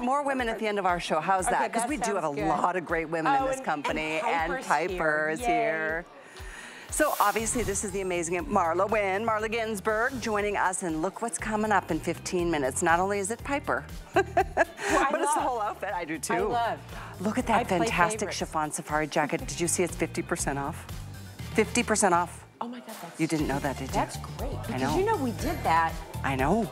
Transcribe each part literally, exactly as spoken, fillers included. More women at the end of our show. How's okay, that? Because we do have a good. lot of great women oh, in this company. And, and Piper is here. So obviously this is the amazing Marla Wynne, Marla Ginsburg, joining us, and look what's coming up in fifteen minutes. Not only is it Piper, well, but love. it's the whole outfit. I do too. I love. Look at that I fantastic chiffon safari jacket. Did you see it's fifty percent off? fifty percent off. Oh my God, that's... You didn't know that, did you? That's great. Because I know. you know we did that. I know.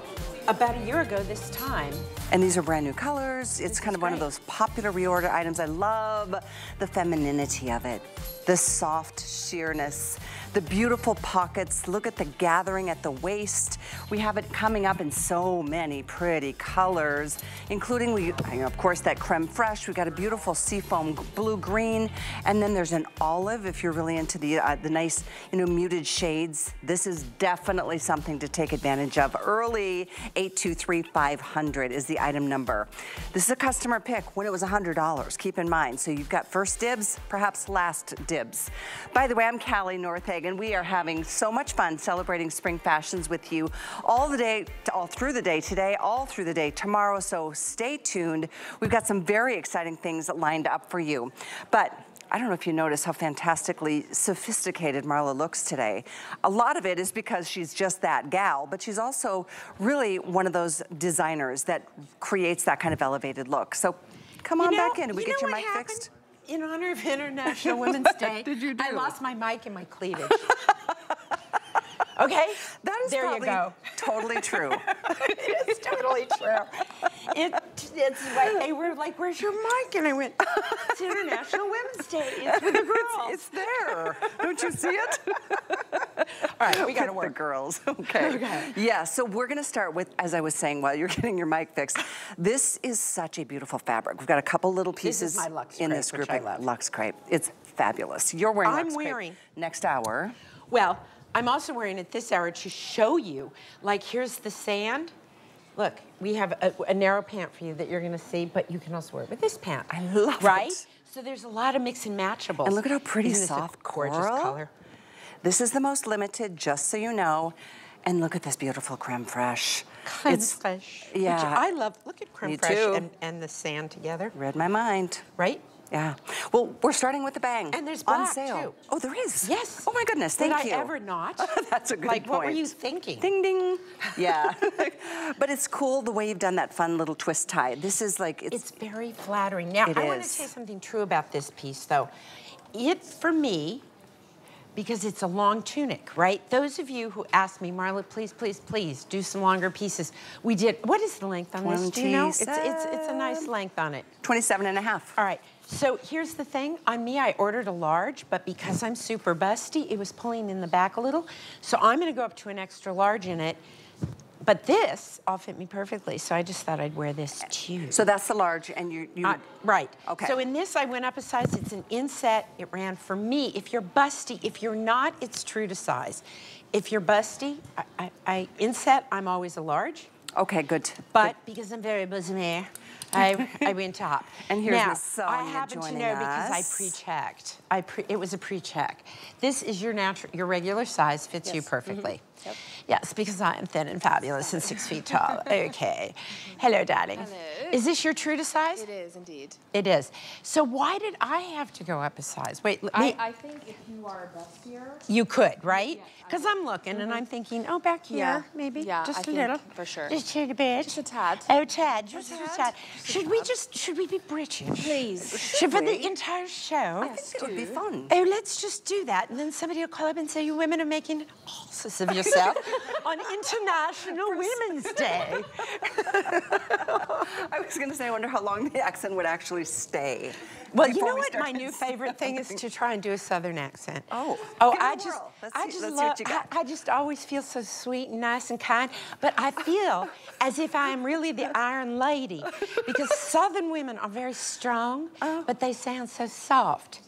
About a year ago this time. And these are brand new colors. It's this kind of one great. of those popular reorder items. I love the femininity of it. The soft sheerness, the beautiful pockets. Look at the gathering at the waist. We have it coming up in so many pretty colors, including, we, of course, that creme fraiche. We've got a beautiful seafoam blue-green, and then there's an olive if you're really into the, uh, the nice, you know, muted shades. This is definitely something to take advantage of. Early eight two three five hundred is the item number. This is a customer pick when it was one hundred dollars, keep in mind. So you've got first dibs, perhaps last dibs. By the way, I'm Callie Northagen. We are having so much fun celebrating spring fashions with you all the day, all through the day today, all through the day tomorrow, so stay tuned. We've got some very exciting things lined up for you. But I don't know if you notice how fantastically sophisticated Marla looks today. A lot of it is because she's just that gal, but she's also really one of those designers that creates that kind of elevated look. So come on you know, back in. Did we get your mic happened? fixed? In honor of International Women's Day, Did you do? I lost my mic and my cleavage. Okay, that is there probably you go. totally true. It is totally true. It, it's like they were like, "Where's your mic?" And I went, "It's International Women's Day. It's with the girls. It's, it's there. Don't you see it?" All right, we got to work. The girls. Okay. okay. Yeah. So we're gonna start with, as I was saying, while you're getting your mic fixed. This is such a beautiful fabric. We've got a couple little pieces this is my Luxe in crepe, this group. Luxe Crepe. It's fabulous. You're wearing. I'm Luxe wearing crepe next hour. Well. I'm also wearing it this hour to show you, like, here's the sand. Look, we have a, a narrow pant for you that you're gonna see, but you can also wear it with this pant. I love right? it. Right? So there's a lot of mix and matchables. And look at how pretty Isn't soft coral. Gorgeous color. This is the most limited, just so you know. And look at this beautiful creme fraiche. Creme fraiche. Yeah. Which I love, look at creme fraiche and, and the sand together. Read my mind. Right? Yeah. Well, we're starting with the bang. And there's black, on sale. too. Oh, there is? Yes. Oh, my goodness. Thank Did you. Did I ever not? That's a good like, point. Like, what were you thinking? Ding, ding. Yeah. But it's cool the way you've done that fun little twist tie. This is like... It's, it's very flattering. Now, I want to say something true about this piece, though. It, for me, because it's a long tunic, right? Those of you who asked me, Marla, please, please, please, do some longer pieces. We did... What is the length on this? Do you know? It's, it's, it's a nice length on it. twenty-seven and a half. All right. So here's the thing, on me I ordered a large, but because I'm super busty, it was pulling in the back a little. So I'm gonna go up to an extra large in it, but this all fit me perfectly, so I just thought I'd wear this too. So that's the large, and you... you... Uh, right. Okay. So in this I went up a size, it's an inset, it ran for me. If you're busty, if you're not, it's true to size. If you're busty, I, I, I inset, I'm always a large. Okay, good. But good. because I'm very busy, I, I went up. And here's now, Miss Sonia I happen to know us. because I pre-checked. I pre it was a pre-check. This is your natural, your regular size fits yes. you perfectly. Mm-hmm. Yep. Yes, because I am thin and fabulous and six feet tall. Okay. Hello, darling. Hello. Is this your true to size? It is indeed. It is. So why did I have to go up a size? Wait. I, I think if you are bustier, you could, right? Because yeah, I'm looking mm-hmm. and I'm thinking, oh, back here, yeah. maybe, yeah, just I a little, for sure, just a bit, just a tad. Oh, tad, just a tad. A tad. Should we just, should we be British? Please. Should we? For the entire show. I yes, think it would be fun. Oh, let's just do that. And then somebody will call up and say, you women are making asses of yourself on International Women's Day. I was going to say, I wonder how long the accent would actually stay. Well, you know we what my new favorite thing is to try and do a Southern accent. Oh. Oh, I just, I just love, I, I just always feel so sweet and nice and kind, but I feel as if I am really the Iron Lady. Because Southern women are very strong, oh. but they sound so soft.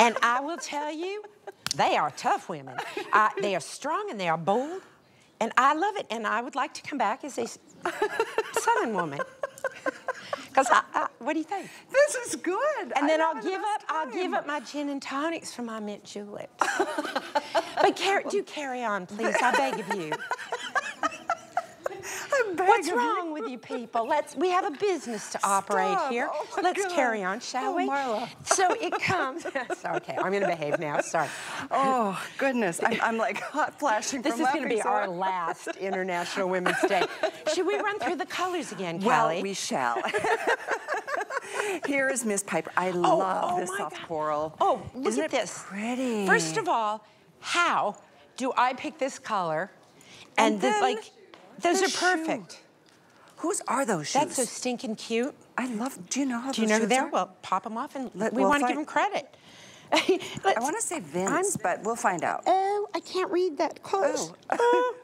And I will tell you, they are tough women. Uh, they are strong and they are bold. And I love it. And I would like to come back as a Southern woman. Because I, I, what do you think? This is good. And then I'll give up. Time. I'll give up my gin and tonics for my mint juleps. But car do carry on, please. I beg of you. I'm bag. What's wrong with you people? Let's. We have a business to operate Stop. here. Oh Let's God. carry on, shall oh, we? Marla. So it comes. so, okay, I'm going to behave now. Sorry. Oh goodness, I'm, I'm like hot flashing. This from is going to be our last International Women's Day. Should we run through the colors again, Callie? Well, we shall. Here is Miss Piper. I oh, love oh this soft God. coral. Oh, look Isn't at it this. Pretty. First of all, how do I pick this color? And, and then, like, those the are perfect. Shoe. Whose are those shoes? That's so stinking cute. I love. Do you know how do those shoes? Do you know who they are? Well, pop them off, and Let, we we'll want to give them credit. I want to say Vince, I'm, but we'll find out. Oh, I can't read that close. Oh.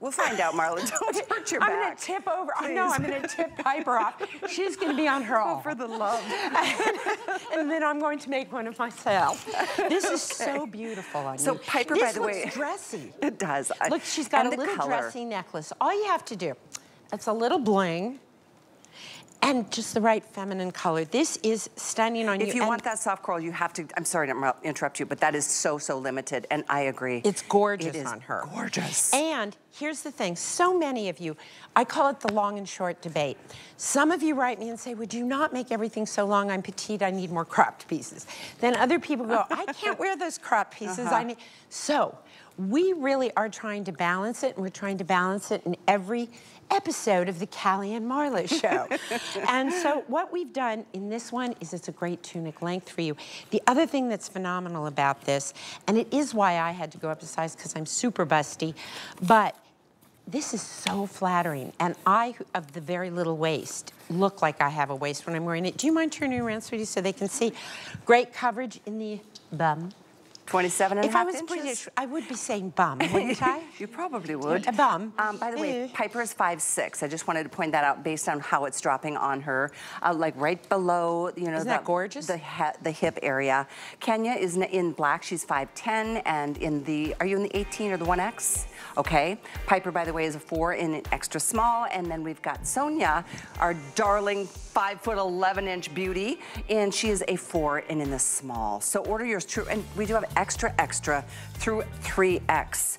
We'll find out, Marla. Don't okay, hurt your I'm back. I'm gonna tip over. Please. No, I'm gonna tip Piper off. She's gonna be on her own. Oh, for the love. And then I'm going to make one of myself. This okay. is so beautiful on so you. So Piper, this by the looks way, dressy. It does. Look, she's got and a little color. dressy necklace. All you have to do, it's a little bling, and just the right feminine color. This is stunning on if you. If you and want that soft coral, you have to. I'm sorry to interrupt you, but that is so so limited, and I agree. It's gorgeous it is on her. Gorgeous. And here's the thing, so many of you, I call it the long and short debate. Some of you write me and say, would you not make everything so long? I'm petite, I need more cropped pieces. Then other people go, I can't wear those cropped pieces. Uh-huh. I need. So we really are trying to balance it, and we're trying to balance it in every episode of the Callie and Marla show. And so what we've done in this one is it's a great tunic length for you. The other thing that's phenomenal about this, and it is why I had to go up a size because I'm super busty, but this is so flattering, and I, of the very little waist, look like I have a waist when I'm wearing it. Do you mind turning around, sweetie, so they can see? Great coverage in the bum. twenty-seven and a half inches. If I was British, I would be saying bum, wouldn't I? You probably would. A bum. Um, by the way, Piper is five six. I just wanted to point that out based on how it's dropping on her. Uh, like right below, you know. Isn't that gorgeous? The, the hip area. Kenya is in black. She's five ten, and in the, are you in the eighteen or the one X? Okay. Piper, by the way, is a four in an extra small. And then we've got Sonia, our darling five foot eleven inch beauty. And she is a four and in the small. So order yours true. And we do have extra, extra through three X.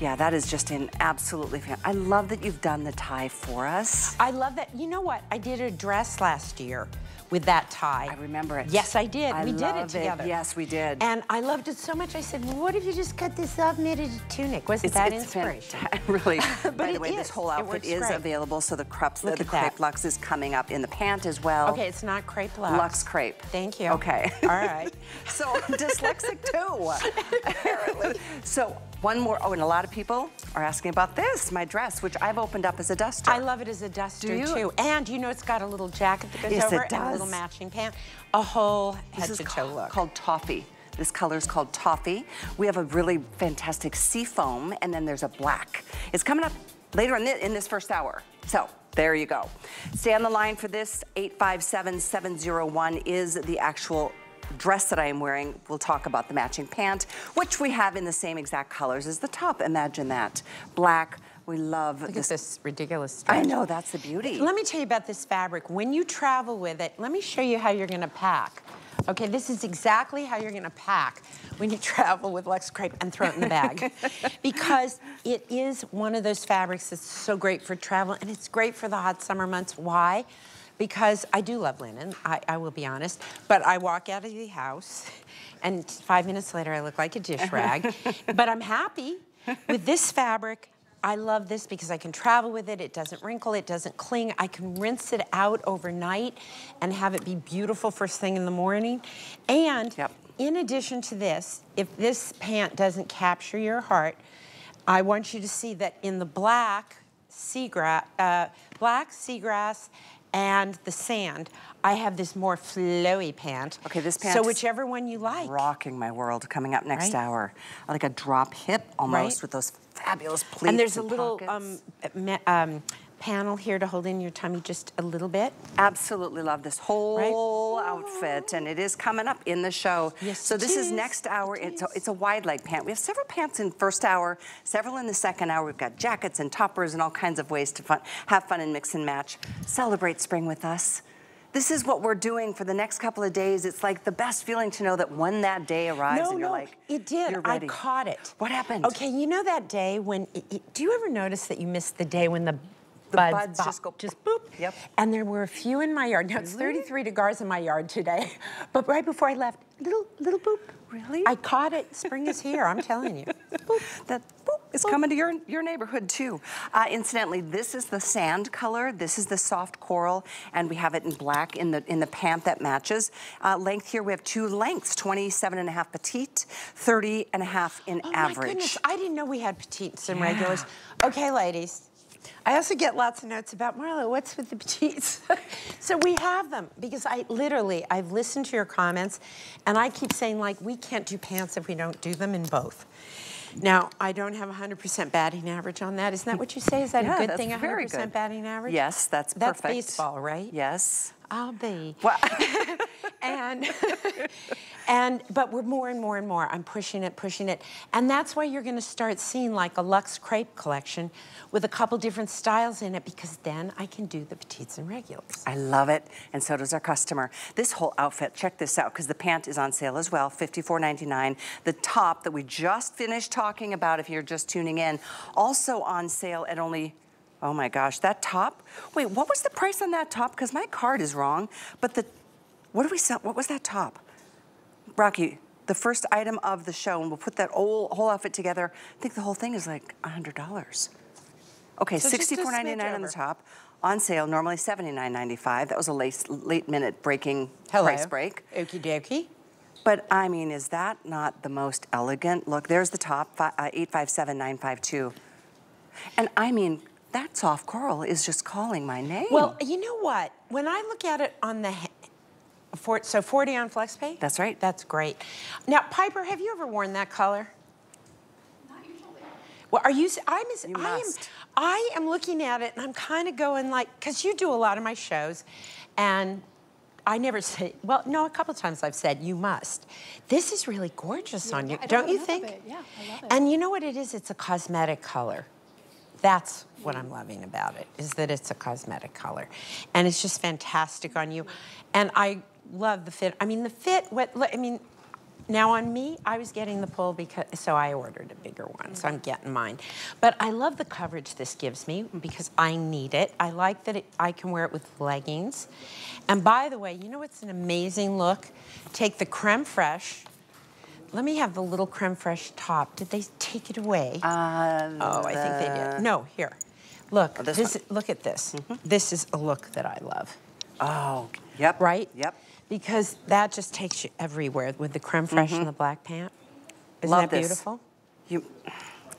Yeah, that is just an absolutely fantastic. I love that you've done the tie for us. I love that. You know what? I did a dress last year with that tie. I remember it. Yes, I did. I we did it together. It. Yes, we did. And I loved it so much. I said, well, what if you just cut this off, knitted a tunic? Wasn't it's, that it's inspiration? Really. but By the way, is. this whole outfit is great. available. So the crepe, the, the crepe luxe is coming up in the pant as well. Okay, it's not crepe luxe. Luxe crepe. Thank you. Okay. All right. So I'm dyslexic too, apparently. So one more. Oh, and a lot of people are asking about this, my dress, which I've opened up as a duster. I love it as a duster too. And you know, it's got a little jacket that goes yes, over it. Does. And a little matching pant, a whole head to toe look. This is called toffee. This color is called toffee. We have a really fantastic seafoam, and then there's a black. It's coming up later in this, in this first hour. So there you go. Stay on the line for this. eight five seven, seven oh one is the actual dress that I am wearing. We'll talk about the matching pant, which we have in the same exact colors as the top. Imagine that. Black. We love Look this. At this ridiculous stretch. I know, that's the beauty. Let me tell you about this fabric. When you travel with it, let me show you how you're gonna pack. Okay, this is exactly how you're gonna pack when you travel with Luxe Crepe and throw it in the bag. Because it is one of those fabrics that's so great for travel, and it's great for the hot summer months. Why? Because I do love linen, I, I will be honest, but I walk out of the house, and five minutes later I look like a dish rag. But I'm happy with this fabric. I love this because I can travel with it. It doesn't wrinkle, it doesn't cling. I can rinse it out overnight and have it be beautiful first thing in the morning. And yep. in addition to this, if this pant doesn't capture your heart, I want you to see that in the black seagrass, uh, black seagrass and the sand, I have this more flowy pant. Okay, this pant. So whichever one you like. Rocking my world coming up next right? hour. Like a drop hip almost right? with those fabulous pleats. And there's a and little um, um, panel here to hold in your tummy just a little bit. Absolutely love this whole right? outfit, and it is coming up in the show. Yes, so this is. is next hour. It it's, a, it's a wide leg pant. We have several pants in first hour, several in the second hour. We've got jackets and toppers and all kinds of ways to fun, have fun and mix and match. Celebrate spring with us. This is what we're doing for the next couple of days. It's like the best feeling to know that when that day arrives no, and you're no, like, it did. You're ready. I caught it. What happened? Okay, you know that day when, it, it, do you ever notice that you missed the day when the the buds, buds bop, just go just boop. Yep. And there were a few in my yard. Now it's thirty-three degrees in my yard today, but right before I left, little little boop. Really? I caught it. Spring is here. I'm telling you. Boop. That boop is boop. Coming to your your neighborhood too. Uh, incidentally, this is the sand color. This is the soft coral, and we have it in black in the in the pant that matches. Uh, length here, we have two lengths: twenty-seven and a half petite, thirty and a half in oh average. Oh my goodness! I didn't know we had petites and yeah. regulars. Okay, ladies. I also get lots of notes about, Marla, what's with the petites? So we have them, because I literally, I've listened to your comments, and I keep saying, like, we can't do pants if we don't do them in both. Now, I don't have one hundred percent batting average on that. Isn't that what you say? Is that yeah, a good thing, one hundred percent batting average? Yes, that's perfect. That's baseball, right? Yes. I'll be. Well, and, and, but we're more and more and more. I'm pushing it, pushing it. And that's why you're going to start seeing like a Luxe Crepe collection with a couple different styles in it, because then I can do the petites and regulars. I love it. And so does our customer. This whole outfit, check this out, because the pant is on sale as well, fifty-four ninety-nine. The top that we just finished talking about, if you're just tuning in, also on sale at only... Oh my gosh, that top. Wait, what was the price on that top? Because my card is wrong. But the, what do we sell? What was that top? Rocky, the first item of the show, and we'll put that whole, whole outfit together. I think the whole thing is like one hundred dollars. Okay, so sixty-four ninety-nine on the top. On sale, normally seventy-nine ninety-five. That was a late, late minute breaking Hello. price break. Okie dokie. But I mean, is that not the most elegant look? There's the top, uh, eight five seven nine five two. And I mean, that soft coral is just calling my name. Well, you know what? When I look at it on the, for, so forty on FlexPay? That's right. That's great. Now, Piper, have you ever worn that color? Not usually. Well, are you, I'm, you I, am, I am looking at it and I'm kind of going like, because you do a lot of my shows and I never say, well, no, a couple times I've said, you must. This is really gorgeous yeah, on you, I don't you think? It. Yeah, I love it. And you know what it is? It's a cosmetic color. That's what I'm loving about it, is that it's a cosmetic color. And it's just fantastic on you. And I love the fit. I mean, the fit, what, I mean, now on me, I was getting the pull, because so I ordered a bigger one, so I'm getting mine. But I love the coverage this gives me, because I need it. I like that it, I can wear it with leggings. And by the way, you know what's an amazing look? Take the creme fraiche. Let me have the little creme fraiche top. Did they take it away? Uh, oh, I think they did. No, here. Look, oh, this this is, look at this. Mm-hmm. This is a look that I love. Oh, yep. Right? Yep. Because that just takes you everywhere with the creme fraiche mm-hmm. and the black pant. Isn't love that this. beautiful? You,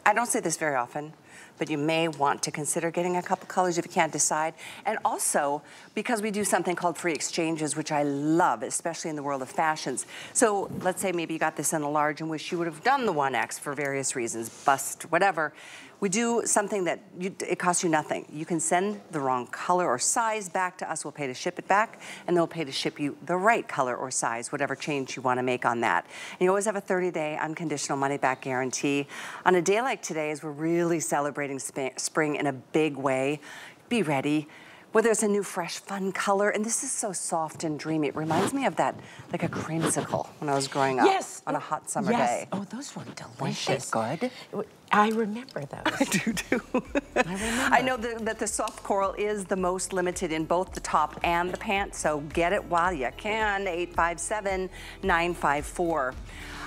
I don't say this very often, but you may want to consider getting a couple colors if you can't decide. And also, because we do something called free exchanges, which I love, especially in the world of fashions. So let's say maybe you got this in a large and wish you would have done the one X for various reasons, bust, whatever. We do something that you, it costs you nothing. You can send the wrong color or size back to us. We'll pay to ship it back, and they'll pay to ship you the right color or size, whatever change you want to make on that. And you always have a thirty day unconditional money-back guarantee. On a day like today, as we're really celebrating sp spring in a big way, be ready. Whether it's a new, fresh, fun color, and this is so soft and dreamy. It reminds me of that, like a creamsicle when I was growing up yes. on a hot summer yes. day. Oh, those were delicious. Weren't they good? I remember those. I do, too. I remember. I know the, that the soft coral is the most limited in both the top and the pants, so get it while you can, eight five seven nine five four.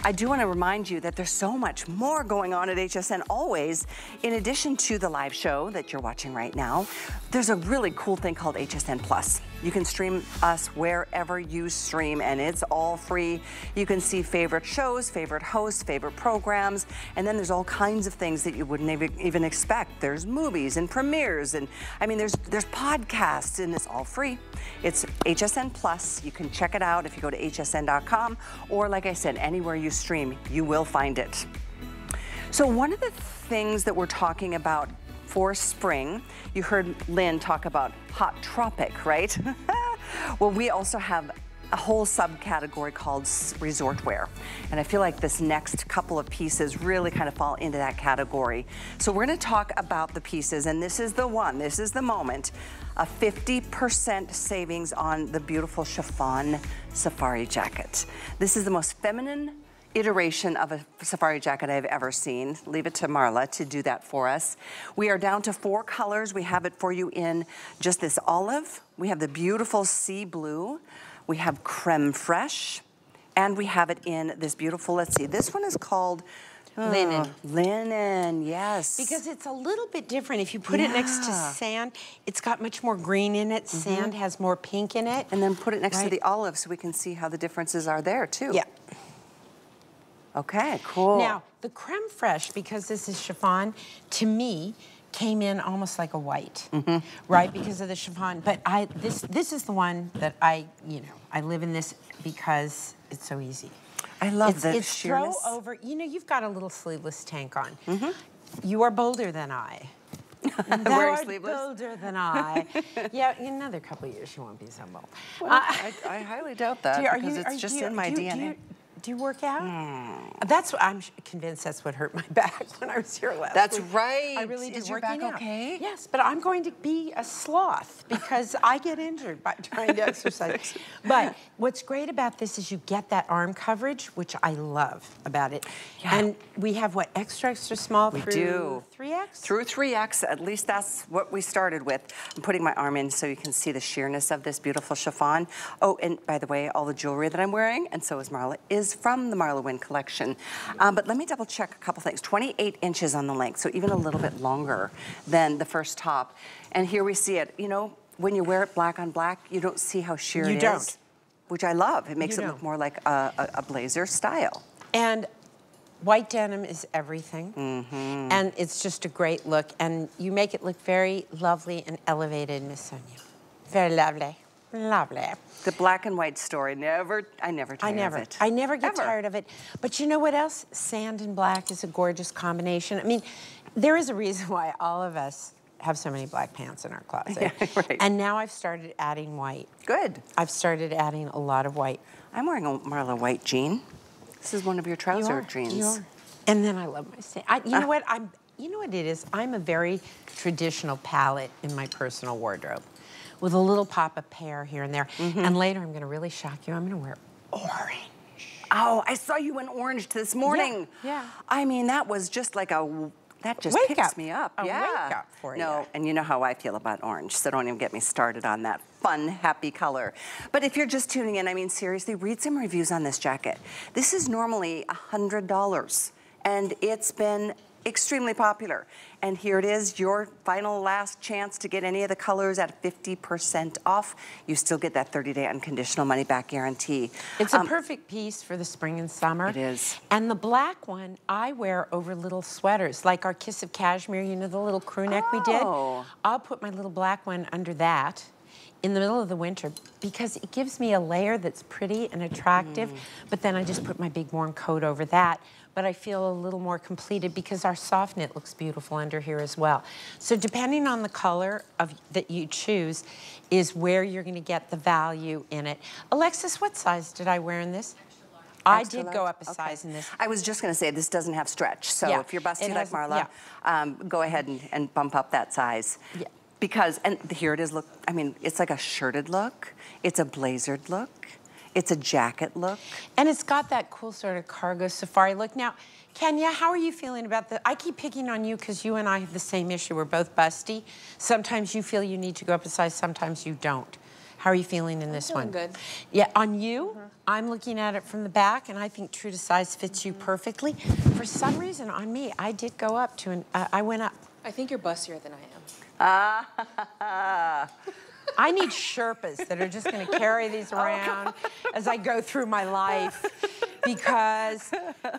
I do want to remind you that there's so much more going on at H S N always. In addition to the live show that you're watching right now, there's a really cool thing called H S N Plus. You can stream us wherever you stream, and it's all free. You can see favorite shows, favorite hosts, favorite programs, and then there's all kinds of things that you wouldn't even expect. There's movies and premieres, and I mean, there's, there's podcasts, and it's all free. It's H S N Plus. You can check it out if you go to H S N dot com, or like I said, anywhere you stream, you will find it. So one of the things that we're talking about for spring, you heard Lynn talk about hot tropic, right? Well, we also have a whole subcategory called resort wear. And I feel like this next couple of pieces really kind of fall into that category. So we're gonna talk about the pieces, and this is the one, this is the moment, a fifty percent savings on the beautiful chiffon safari jacket. This is the most feminine iteration of a safari jacket I've ever seen. Leave it to Marla to do that for us. We are down to four colors. We have it for you in just this olive. We have the beautiful sea blue. We have creme fraiche. And we have it in this beautiful, let's see, this one is called linen. Oh, linen, yes. Because it's a little bit different. If you put yeah. it next to sand, it's got much more green in it. Mm-hmm. Sand has more pink in it. And then put it next right. to the olive so we can see how the differences are there too. Yeah. Okay, cool. Now, the creme fraiche, because this is chiffon, to me, came in almost like a white, mm-hmm. right? Because of the chiffon. But I this this is the one that I, you know, I live in this because it's so easy. I love the sheerness. It's throw over, you know, you've got a little sleeveless tank on. Mm-hmm. You are bolder than I. I'm wearing sleeveless. Bolder than I. Yeah, in another couple of years you won't be so bold. Well, uh, I, I highly doubt that you, because you, it's just you, in my do, D N A. Do you, Do you work out? Mm. That's what I'm convinced. That's what hurt my back when I was here last. That's week. right. I really do. Is your back out. okay? Yes, but I'm going to be a sloth because I get injured by trying to exercise. But what's great about this is you get that arm coverage, which I love about it. Yeah. And we have what extra extra small we through do. three X. Through three X, at least that's what we started with. I'm putting my arm in so you can see the sheerness of this beautiful chiffon. Oh, and by the way, all the jewelry that I'm wearing, and so is Marla, is from the Marla Wynne collection. Um, but let me double check a couple things. twenty-eight inches on the length, so even a little bit longer than the first top. And here we see it. You know, when you wear it black on black, you don't see how sheer you it don't. is. Which I love. It makes you it don't. look more like a, a, a blazer style. And white denim is everything. Mm-hmm. And it's just a great look. And you make it look very lovely and elevated, Miss Sonia. Very lovely. Lovely. The black and white story. Never, I never tired I never, of it. I never get Ever. tired of it. But you know what else? Sand and black is a gorgeous combination. I mean, there is a reason why all of us have so many black pants in our closet. Yeah, right. And now I've started adding white. Good. I've started adding a lot of white. I'm wearing a Marla white jean. This is one of your trouser you are, jeans. You are. And then I love my sand. I, you uh. know what? I'm. You know what it is? I'm a very traditional palette in my personal wardrobe, with a little pop of pear here and there. Mm-hmm. And later I'm gonna really shock you, I'm gonna wear orange. Oh, I saw you in orange this morning. Yeah, yeah. I mean, that was just like a, that just wake picks up. me up. A yeah. wake up for no, you. And you know how I feel about orange, so don't even get me started on that fun, happy color. But if you're just tuning in, I mean, seriously, read some reviews on this jacket. This is normally one hundred dollars, and it's been extremely popular. And here it is, your final last chance to get any of the colors at fifty percent off. You still get that thirty day unconditional money back guarantee. It's um, a perfect piece for the spring and summer. It is. And the black one I wear over little sweaters, like our Kiss of Cashmere, you know, the little crew neck oh. we did? I'll put my little black one under that in the middle of the winter because it gives me a layer that's pretty and attractive, mm. but then I just put my big warm coat over that. But I feel a little more completed because our soft knit looks beautiful under here as well. So depending on the color of that you choose is where you're gonna get the value in it. Alexis, what size did I wear in this? I Extra did large. go up a okay. size in this. I was just gonna say, this doesn't have stretch. So yeah. if you're busty like Marla, yeah. um, go ahead and, and bump up that size. Yeah. Because, and here it is, look, I mean, it's like a shirted look. It's a blazered look. It's a jacket look. And it's got that cool sort of cargo safari look. Now, Kenya, how are you feeling about the, I keep picking on you because you and I have the same issue. We're both busty. Sometimes you feel you need to go up a size, sometimes you don't. How are you feeling in this one? I'm feeling good. Yeah, on you, mm-hmm. I'm looking at it from the back and I think true to size fits you perfectly. For some reason, on me, I did go up to an, uh, I went up. I think you're bustier than I am. Ah, I need Sherpas that are just going to carry these around oh, as I go through my life because,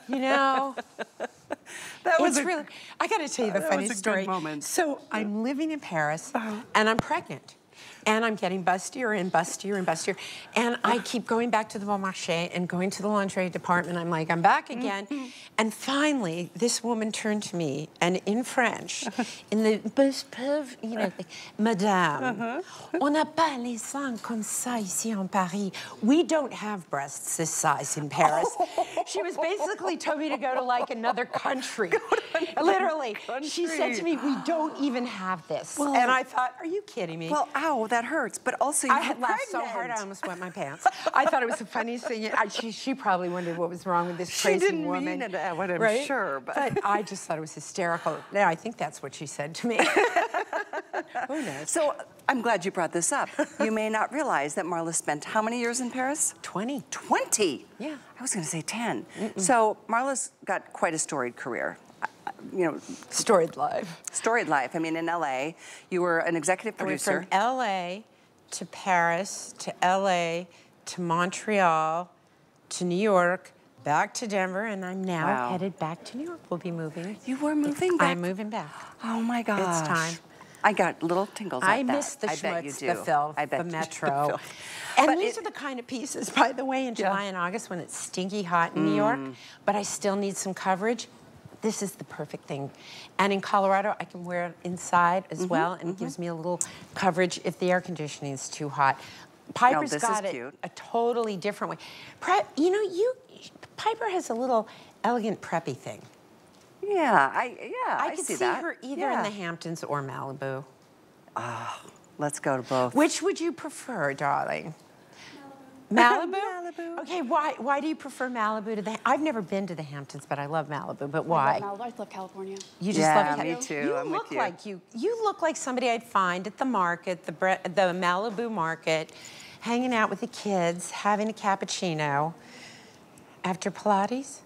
you know, that was it's a, really, I got to tell you the funny story. Good moment. So I'm living in Paris uh-huh. and I'm pregnant and I'm getting bustier and bustier and bustier. And I keep going back to the Bon Marché and going to the lingerie department. I'm like, I'm back again. Mm-hmm. And finally, this woman turned to me and in French, in the most pauvre, you know, like, Madame, uh-huh. on n'a pas les seins comme ça ici en Paris. We don't have breasts this size in Paris. She was basically told me to go to like another country. Another Literally. Country. She said to me, we don't even have this. Well, and I thought, are you kidding me? Well, ow, that hurts. But also, you I had laughed so hard I almost wet my pants. I thought it was the funniest thing. I, she, she probably wondered what was wrong with this she crazy didn't woman. Mean it, I'm right? sure. But. but I just thought it was hysterical. Now, I think that's what she said to me. Who knows? So I'm glad you brought this up. You may not realize that Marla spent how many years in Paris? twenty. twenty? Yeah. I was going to say ten. Mm-mm. So Marla's got quite a storied career. You know, storied life. Storied life. I mean, in L A, you were an executive producer. From L A to Paris to L A to Montreal to New York, back to Denver, and I'm now wow. headed back to New York. We'll be moving. You were moving it's, back? I'm moving back. Oh my gosh. It's time. I got little tingles at I that. miss the I schmutz, the filth, I bet the metro. The and but these it, are the kind of pieces, by the way, in July yeah. and August when it's stinky hot in mm. New York, but I still need some coverage. This is the perfect thing. And in Colorado, I can wear it inside as mm-hmm, well, and mm-hmm. it gives me a little coverage if the air conditioning is too hot. Piper's no, got it cute. a totally different way. Pre you know, you Piper has a little elegant preppy thing. Yeah, I yeah, I, I could see, see that. her either yeah. in the Hamptons or Malibu. Oh, let's go to both. Which would you prefer, darling? Malibu. Malibu? Malibu. Okay, why why do you prefer Malibu to the I've never been to the Hamptons, but I love Malibu, but why? I love, Malibu. I love California. You just yeah, love California. Me too. You I'm look with you. like you you look like somebody I'd find at the market, the bre the Malibu market, hanging out with the kids, having a cappuccino after Pilates.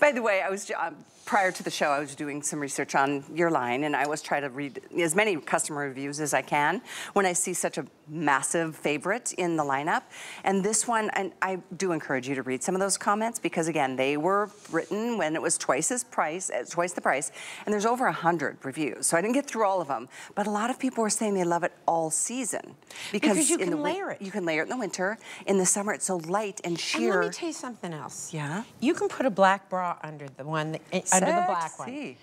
By the way, I was um, prior to the show, I was doing some research on your line, and I always try to read as many customer reviews as I can when I see such a massive favorite in the lineup. And this one, and I do encourage you to read some of those comments because, again, they were written when it was twice as price, twice the price, and there's over a hundred reviews. So I didn't get through all of them, but a lot of people were saying they love it all season because, because you in can the layer it. You can layer it in the winter. In the summer, it's so light and sheer. And let me tell you something else. Yeah, you can put a black bra under the one, that, under the black one.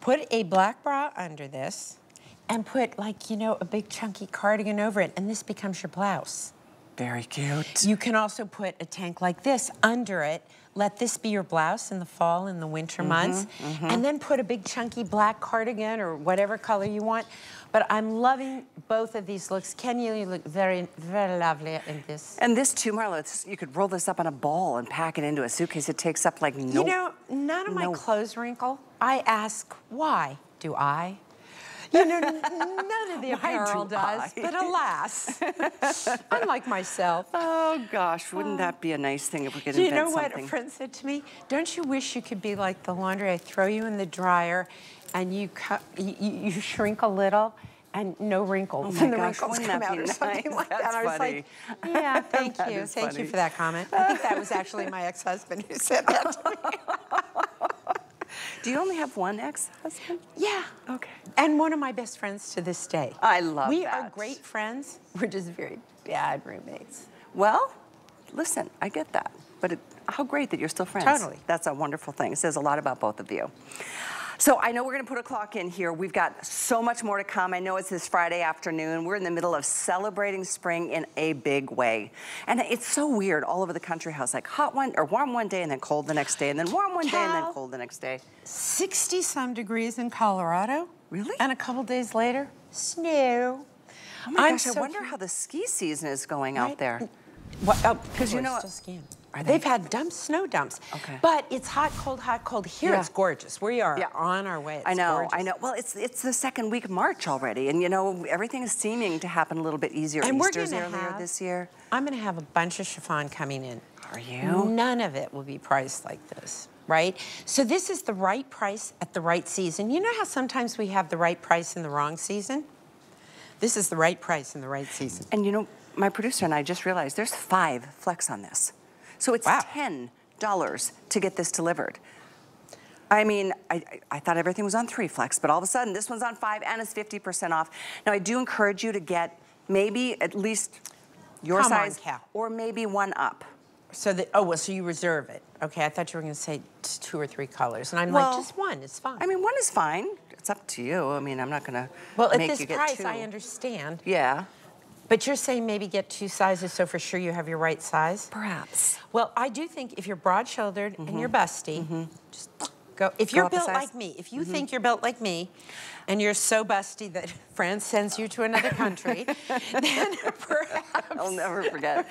Put a black bra under this, and put like, you know, a big chunky cardigan over it, and this becomes your blouse. Very cute. You can also put a tank like this under it, let this be your blouse in the fall and the winter mm-hmm, months, mm-hmm. and then put a big chunky black cardigan or whatever color you want. But I'm loving both of these looks. Kenya, you look very, very lovely in this. And this too, Marla, it's, you could roll this up on a ball and pack it into a suitcase. It takes up like no... You know, none of no. my clothes wrinkle. I ask, why do I? You know, none of the apparel does, but alas, unlike myself. Oh gosh, wouldn't um, that be a nice thing if we could invent something? You know what something? a friend said to me? Don't you wish you could be like the laundry? I throw you in the dryer and you, cut, you, you shrink a little and no wrinkles. Oh my and the gosh, wrinkles come out or something nice? like That's that. And I was funny. like, yeah, thank you. Thank funny. you for that comment. I think that was actually my ex-husband who said that to me. Do you only have one ex-husband? Yeah. Okay. And one of my best friends to this day. I love we that. We are great friends. We're just very bad roommates. Well, listen, I get that. But it, how great that you're still friends. Totally. That's a wonderful thing. It says a lot about both of you. So I know we're going to put a clock in here. We've got so much more to come. I know it's this Friday afternoon. We're in the middle of celebrating spring in a big way. And it's so weird all over the country how it's like hot one or warm one day and then cold the next day and then warm one Cal, day and then cold the next day. sixty some degrees in Colorado. Really? And a couple days later, snow. Oh my I'm gosh, so I wonder how the ski season is going right? out there. What? Oh, because you know still skiing. Are they? They've had dumps, snow dumps. Okay. But it's hot, cold, hot, cold. Here yeah. it's gorgeous. We are yeah. on our way. It's I know, gorgeous. I know. Well, it's it's the second week of March already, and you know, everything is seeming to happen a little bit easier. And Easter's we're gonna earlier have, this year. I'm gonna have a bunch of chiffon coming in. Are you? None of it will be priced like this, right? So this is the right price at the right season. You know how sometimes we have the right price in the wrong season? This is the right price in the right season. And you know, my producer and I just realized there's five flex on this. So it's wow. ten dollars to get this delivered. I mean, I, I thought everything was on three flex, but all of a sudden this one's on five and it's fifty percent off. Now I do encourage you to get maybe at least your Come size on, Cal. or maybe one up. So that, oh, well, so you reserve it. Okay, I thought you were gonna say two or three colors. And I'm well, like, just one, it's fine. I mean, one is fine. It's up to you. I mean, I'm not gonna well, make you get two. Well, at this price, I understand. Yeah. But you're saying maybe get two sizes so for sure you have your right size? Perhaps. Well, I do think if you're broad-shouldered mm-hmm. and you're busty, mm-hmm. just go. If go you're built like me, if you mm-hmm. think you're built like me, and you're so busty that France sends you to another country, then perhaps. I'll never forget.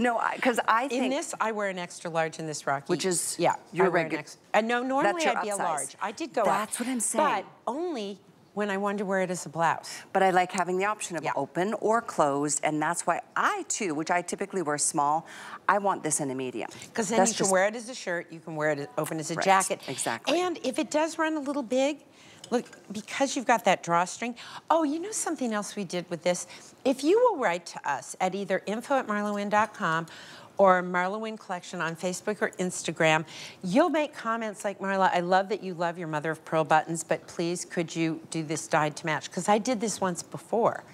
No, because I, I think. In this, I wear an extra large in this Rocky. Which is yeah, your regular. And no, normally I'd be a large. I did go up. That's what I'm saying. But only when I wanted to wear it as a blouse. But I like having the option of yeah. open or closed, and that's why I too, which I typically wear small, I want this in a medium. Because then that's you just... can wear it as a shirt, you can wear it open as a right. jacket. Exactly. And if it does run a little big, look, because you've got that drawstring, oh, you know something else we did with this? If you will write to us at either info at marla wynne dot com or Marla Wynne Collection on Facebook or Instagram, you'll make comments like, Marla, I love that you love your mother of pearl buttons, but please could you do this dyed to match? Because I did this once before.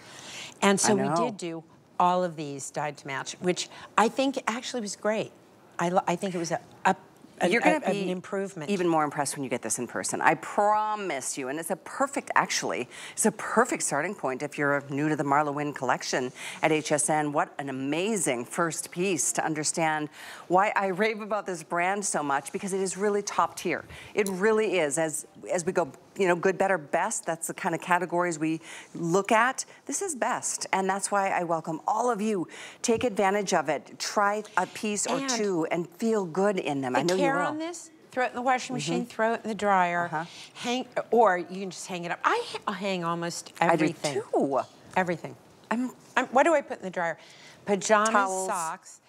And so we did do all of these dyed to match, which I think actually was great. I, I think it was a, a A, You're going to be an improvement. Even more impressed when you get this in person. I promise you. And it's a perfect, actually, it's a perfect starting point if you're new to the Marla Wynne Collection at H S N. What an amazing first piece to understand why I rave about this brand so much, because it is really top tier. It really is. As, as we go, you know, good, better, best, that's the kind of categories we look at. This is best. And that's why I welcome all of you. Take advantage of it. Try a piece and or two and feel good in them. I know you will. On this, throw it in the washing mm-hmm. machine, throw it in the dryer, uh-huh. hang, or you can just hang it up. I hang almost everything. I do too. Everything. I'm, I'm, what do I put in the dryer? Pajamas, towels, socks,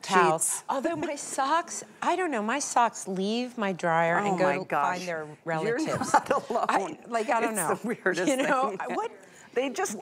towels. Sheets. Although my socks, I don't know, my socks leave my dryer oh and go to find their relatives. You're not alone. I, like, I don't it's know. It's the weirdest you know, thing. What? They just,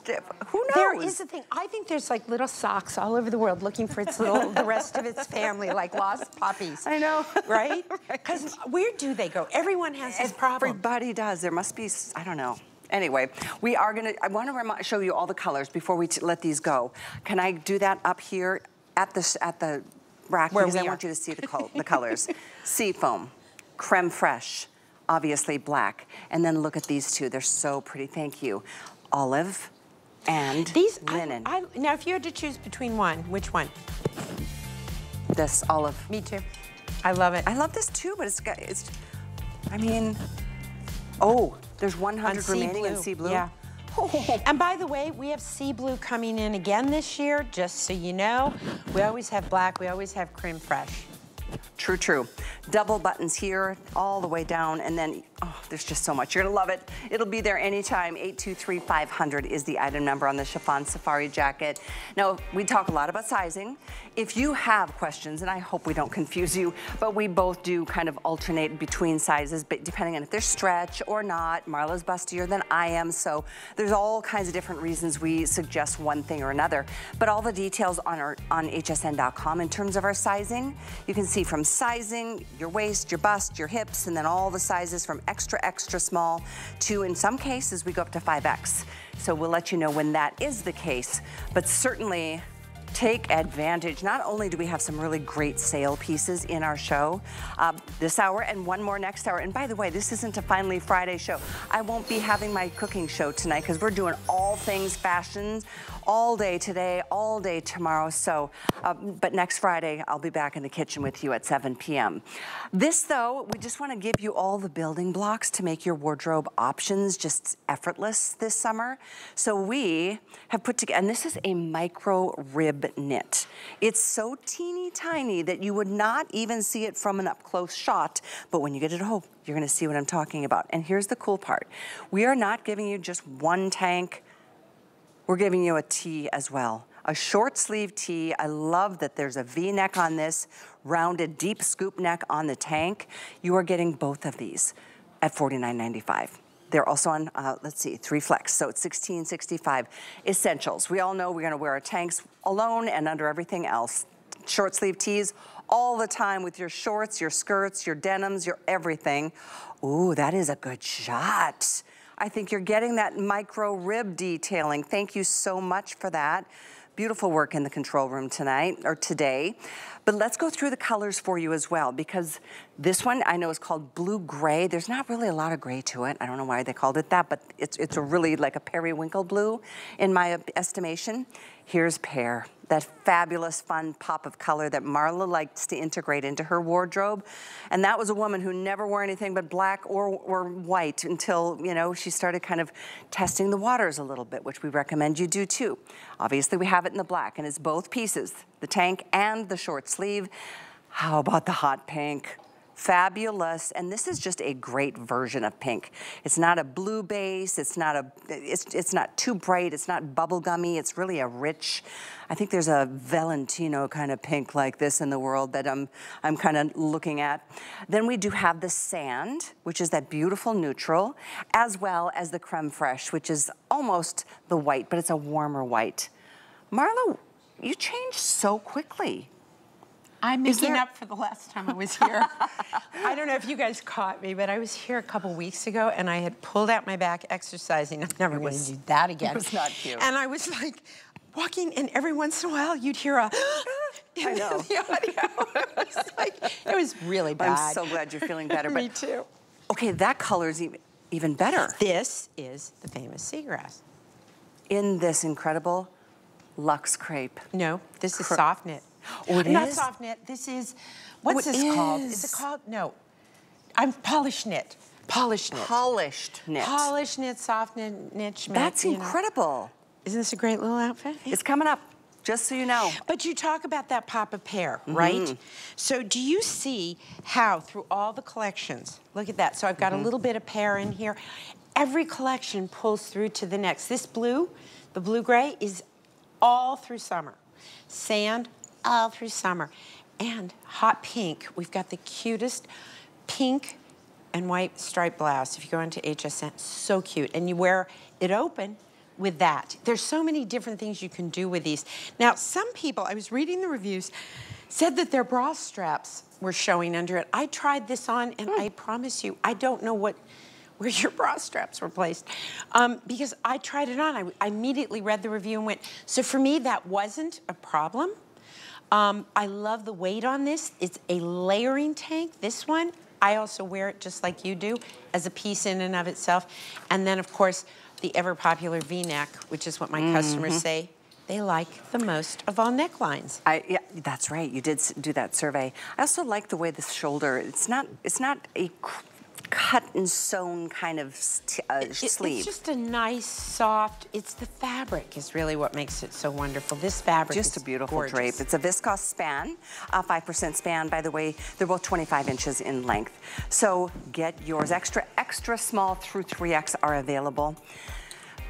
who knows? There is a thing. I think there's like little socks all over the world looking for its little, the rest of its family, like lost puppies. I know. Right? Because right. where do they go? Everyone has this problem. Everybody does. There must be, I don't know. Anyway, we are going to, I want to show you all the colors before we t let these go. Can I do that up here at the, at the rack? Where because we I are. want you to see the, col the colors. Sea foam, creme fraiche, obviously black. And then look at these two. They're so pretty. Thank you. Olive and These, linen. I, I, now, if you had to choose between one, which one? This olive. Me too. I love it. I love this too, but it's got, it's, I mean, oh, there's one hundred remaining in sea blue. Yeah. Oh. And by the way, we have sea blue coming in again this year, just so you know. We always have black, we always have creme fraiche. True, true. Double buttons here, all the way down, and then, oh, there's just so much. You're gonna love it. It'll be there anytime. eight two three five hundred is the item number on the chiffon safari jacket. Now, we talk a lot about sizing. If you have questions, and I hope we don't confuse you, but we both do kind of alternate between sizes, but depending on if they're stretch or not. Marla's bustier than I am, so there's all kinds of different reasons we suggest one thing or another. But all the details on our on H S N dot com in terms of our sizing, you can see from sizing, your waist, your bust, your hips, and then all the sizes from extra, extra small to, in some cases, we go up to five X. So we'll let you know when that is the case, but certainly take advantage. Not only do we have some really great sale pieces in our show uh, this hour and one more next hour. And by the way, this isn't a Finally Friday show. I won't be having my cooking show tonight because we're doing all things fashion all day today, all day tomorrow. So, uh, but next Friday, I'll be back in the kitchen with you at seven P M This though, we just want to give you all the building blocks to make your wardrobe options just effortless this summer. So we have put together, and this is a micro rib knit. It's so teeny tiny that you would not even see it from an up-close shot, but when you get it home, you're going to see what I'm talking about. And here's the cool part. We are not giving you just one tank. We're giving you a tee as well. A short sleeve tee. I love that there's a V-neck on this, rounded deep scoop neck on the tank. You are getting both of these at forty-nine ninety-five. They're also on, uh, let's see, three flex. So it's sixteen sixty-five. Essentials. We all know we're gonna wear our tanks alone and under everything else. Short sleeve tees all the time with your shorts, your skirts, your denims, your everything. Ooh, that is a good shot. I think you're getting that micro rib detailing. Thank you so much for that. Beautiful work in the control room tonight, or today. But let's go through the colors for you as well, because this one I know is called blue gray. There's not really a lot of gray to it. I don't know why they called it that, but it's, it's a really like a periwinkle blue in my estimation. Here's pear, that fabulous fun pop of color that Marla likes to integrate into her wardrobe. And that was a woman who never wore anything but black or, or white until, you know, she started kind of testing the waters a little bit, which we recommend you do too. Obviously we have it in the black, and it's both pieces, the tank and the short sleeve. How about the hot pink? Fabulous, and this is just a great version of pink. It's not a blue base, it's not a, it's, it's not too bright, it's not bubblegummy, it's really a rich, I think there's a Valentino kind of pink like this in the world that I'm, I'm kind of looking at. Then we do have the sand, which is that beautiful neutral, as well as the creme fraiche, which is almost the white, but it's a warmer white. Marla, you changed so quickly. I'm making there... up for the last time I was here. I don't know if you guys caught me, but I was here a couple weeks ago and I had pulled out my back exercising. I'm never going to do that again. It was not cute. And I was like walking, and every once in a while you'd hear a in I know. The audio. It was, like, it was really bad. I'm so glad you're feeling better. But... me too. Okay, that color's even, even better. This is the famous seagrass. In this incredible Luxe Crepe. No, this is Cre soft knit. Oh, it not is? Soft knit. This is, what's oh, this is. called? Is it called? No. I'm polished knit. Polished knit. Polished knit. Polished knit, soft knit, knit. That's knit, incredible. Know. Isn't this a great little outfit? It's coming up, just so you know. But you talk about that pop of pear, right? Mm-hmm. So do you see how through all the collections, look at that. So I've got mm-hmm. a little bit of pear in here. Every collection pulls through to the next. This blue, the blue-gray, is all through summer. Sand, all through summer. And hot pink, we've got the cutest pink and white striped blouse. If you go into H S N, so cute. And you wear it open with that. There's so many different things you can do with these. Now, some people, I was reading the reviews, said that their bra straps were showing under it. I tried this on, and mm. I promise you, I don't know what where your bra straps were placed. Um, because I tried it on, I, I immediately read the review and went, so for me, that wasn't a problem. Um, I love the weight on this. It's a layering tank, this one. I also wear it just like you do, as a piece in and of itself. And then, of course, the ever-popular V-neck, which is what my mm-hmm. customers say they like the most of all necklines. I, yeah, that's right. You did do that survey. I also like the way the shoulder, it's not, it's not a cut and sewn kind of uh, it, sleeve. It's just a nice, soft, it's the fabric is really what makes it so wonderful. This fabric just is just a beautiful gorgeous. drape. It's a viscose span, a five percent span. By the way, they're both twenty-five inches in length. So get yours. Extra, extra small through three X are available.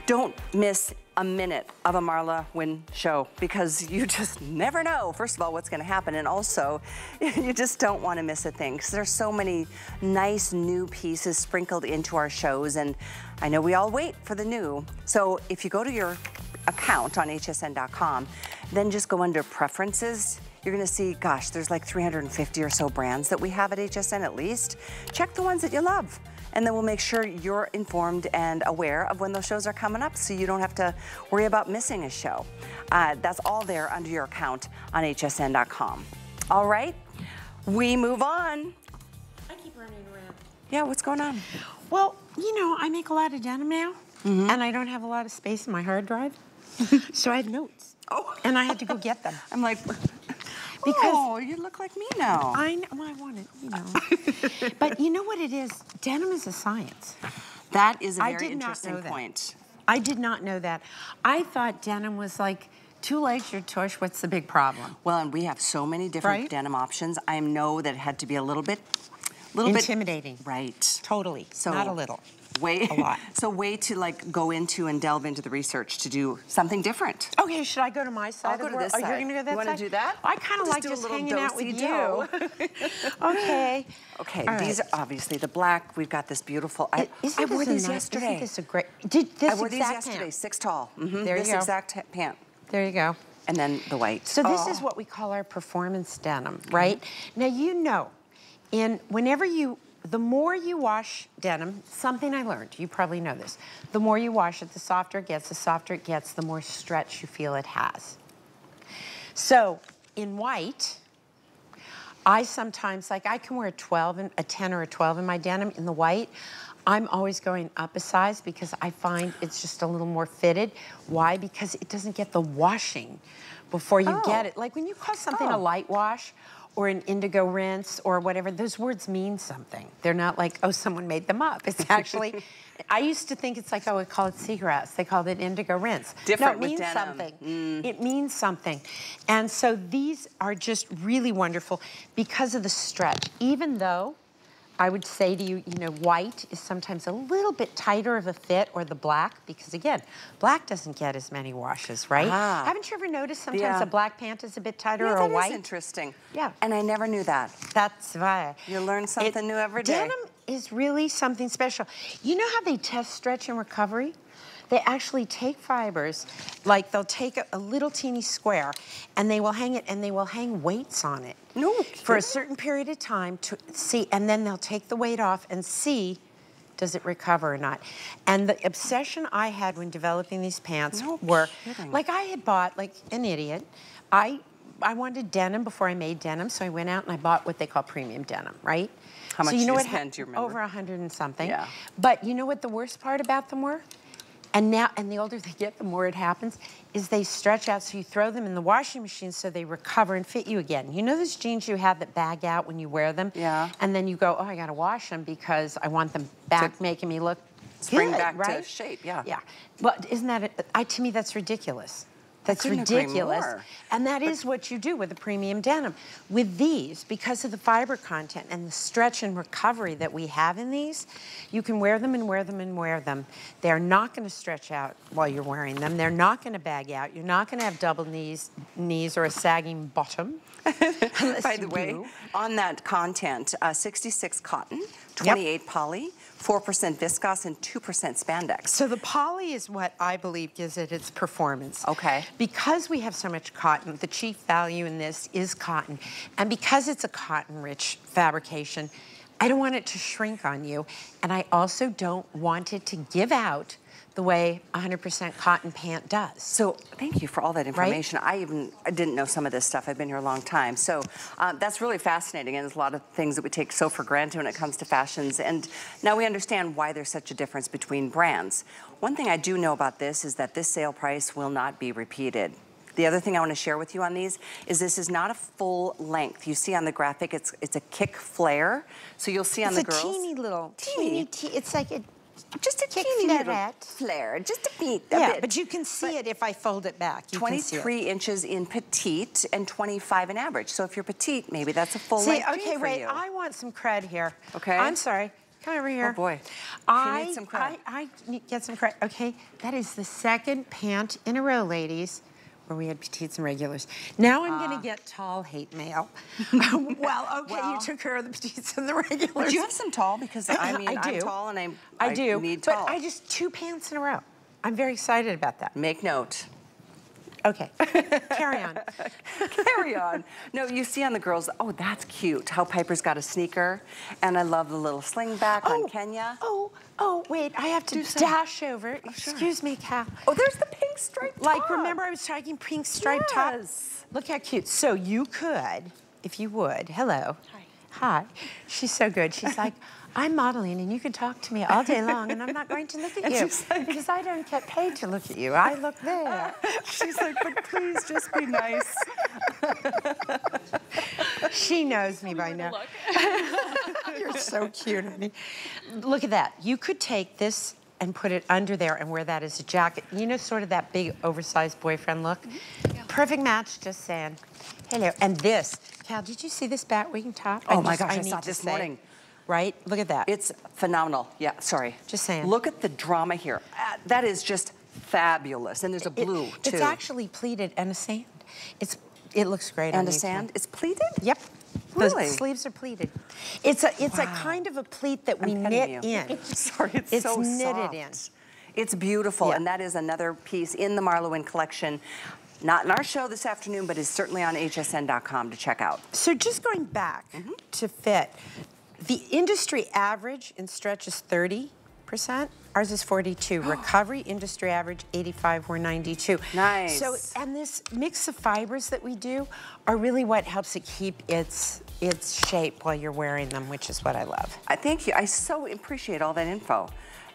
Don't miss a minute of a Marla Wynne show, because you just never know, first of all, what's gonna happen, and also, you just don't wanna miss a thing, because there's so many nice new pieces sprinkled into our shows, and I know we all wait for the new. So if you go to your account on H S N dot com, then just go under preferences, you're gonna see, gosh, there's like three hundred fifty or so brands that we have at H S N at least. Check the ones that you love, and then we'll make sure you're informed and aware of when those shows are coming up, so you don't have to worry about missing a show. Uh, that's all there under your account on H S N dot com. All right, we move on. I keep running around. Yeah, what's going on? Well, you know, I make a lot of denim now, mm-hmm. and I don't have a lot of space in my hard drive, so I had notes. Oh, and I had to go get them. I'm like... Because oh, you look like me now. I know, well, I want it, you know. But you know what it is? Denim is a science. That is a very interesting point. I did not know that. I thought denim was like, two legs, your tush, what's the big problem? Well, and we have so many different right? denim options. I know that it had to be a little bit, little intimidating. Bit... intimidating. Right. Totally, so, not a little. Way, a lot. So way to like go into and delve into the research to do something different. Okay, should I go to my side? I'll go to this side. Are you going to go to that side? You want to do that? I kind of like just hanging out with you. Okay. Okay, these are obviously the black. We've got this beautiful. I wore these yesterday. Isn't this a great? Did this exact pant? I wore these yesterday, six tall. Mm-hmm. There you go. This exact pant. There you go. And then the white. So this is what we call our performance denim, right? Now you know, in whenever you. The more you wash denim, something I learned, you probably know this, the more you wash it, the softer it gets, the softer it gets, the more stretch you feel it has, So in white, I sometimes, like I can wear a twelve, and a ten or a twelve in my denim in the white. I'm always going up a size because I find it's just a little more fitted. Why? Because it doesn't get the washing before you oh. get it. Like when you call something oh. a light wash or an indigo rinse or whatever, those words mean something. They're not like, oh, someone made them up. It's actually, I used to think it's like, oh, we call it seagrass. They called it indigo rinse. Different with denim. No, it means something. Mm. It means something. And so these are just really wonderful because of the stretch. Even though I would say to you, you know, white is sometimes a little bit tighter of a fit, or the black, because again, black doesn't get as many washes, right? Ah. Haven't you ever noticed sometimes yeah. a black pant is a bit tighter yeah, or a white? Yeah, that is interesting. Yeah. And I never knew that. That's why. You learn something it, new every day. Denim is really something special. You know how they test stretch and recovery? They actually take fibers, like they'll take a, a little teeny square, and they will hang it, and they will hang weights on it no, for really? a certain period of time to see, and then they'll take the weight off and see, does it recover or not? And the obsession I had when developing these pants no were, kidding. like I had bought, like an idiot, I, I wanted denim before I made denim, so I went out and I bought what they call premium denim, right? How much so you did know you spend, do you remember? Over a hundred and something. Yeah. But you know what the worst part about them were? And now, and the older they get, the more it happens, is they stretch out, so you throw them in the washing machine so they recover and fit you again. You know those jeans you have that bag out when you wear them? Yeah. And then you go, oh, I gotta wash them because I want them back, to making me look spring good, back right? to shape, yeah. Yeah, well, isn't that, a, I, to me, that's ridiculous. That's ridiculous. And that is what you do with a premium denim. With these, because of the fiber content and the stretch and recovery that we have in these, you can wear them and wear them and wear them. They're not gonna stretch out while you're wearing them. They're not gonna bag out. You're not gonna have double knees, knees or a sagging bottom. By the way, on that content, uh, sixty-six cotton, twenty-eight yep. poly, four percent viscose, and two percent spandex. So the poly is what I believe gives it its performance. Okay. Because we have so much cotton, the chief value in this is cotton. And because it's a cotton-rich fabrication, I don't want it to shrink on you. And I also don't want it to give out the way one hundred percent cotton pant does. So thank you for all that information. Right? I even I didn't know some of this stuff. I've been here a long time. So uh, that's really fascinating, and there's a lot of things that we take so for granted when it comes to fashions. And now we understand why there's such a difference between brands. One thing I do know about this is that this sale price will not be repeated. The other thing I want to share with you on these is this is not a full length. You see on the graphic, it's it's a kick flare. So you'll see on the girls. It's a teeny little, teeny, teeny, it's like a, just a teeny little flare, just a bit. A yeah, bit. But you can see but it if I fold it back. You twenty-three inches in petite and twenty-five in average. So if you're petite, maybe that's a full see, length. Okay, for wait, you. I want some cred here. Okay. I'm sorry. Come over here. Oh boy. I need some cred. I, I get some cred. Okay, that is the second pant in a row, ladies, where we had petites and regulars. Now I'm uh, gonna get tall hate mail. Well, okay, well, you took care of the petites and the regulars. But you have some tall, because I mean, I do. I'm tall and I'm, I, I do, need tall. But I just, two pants in a row. I'm very excited about that. Make note. Okay, carry on. Carry on. No, you see on the girls, oh, that's cute, how Piper's got a sneaker, and I love the little sling back oh, on Kenya. Oh, oh, wait, I have to do dash some. over. Oh, Excuse sure. me, Cal. Oh, there's the pink striped like, top. Like, remember I was talking pink striped yes. top? Look how cute. So you could, if you would, hello. Hi. Hi. She's so good. She's like, I'm modeling and you can talk to me all day long and I'm not going to look at you like, because I don't get paid to look at you. I look there. She's like, but please just be nice. She knows me by now. You're so cute, honey. Look at that. You could take this and put it under there and wear that as a jacket. You know, sort of that big oversized boyfriend look? Mm-hmm. Yeah. Perfect match, just saying. Hello. And this, Cal, did you see this Batwing top? Oh I my just, gosh, I, I saw it this say, morning. Right? Look at that. It's phenomenal. Yeah, sorry. Just saying. Look at the drama here. Uh, that is just fabulous. And there's a blue, it, too. It's actually pleated and a sand. It's, it looks great. And a sand? Account. It's pleated? Yep. Really? The sleeves are pleated. It's a it's wow. a kind of a pleat that we knit you. in. Sorry, it's, it's so knitted soft. in. It's beautiful, yeah. and that is another piece in the Marla Wynne collection. Not in our show this afternoon, but is certainly on H S N dot com to check out. So just going back mm-hmm. to fit, the industry average in stretch is thirty percent. Ours is forty-two. Recovery industry average eighty-five. We're ninety-two. Nice. So, and this mix of fibers that we do are really what helps it keep its its shape while you're wearing them, which is what I love. I thank you. I so appreciate all that info.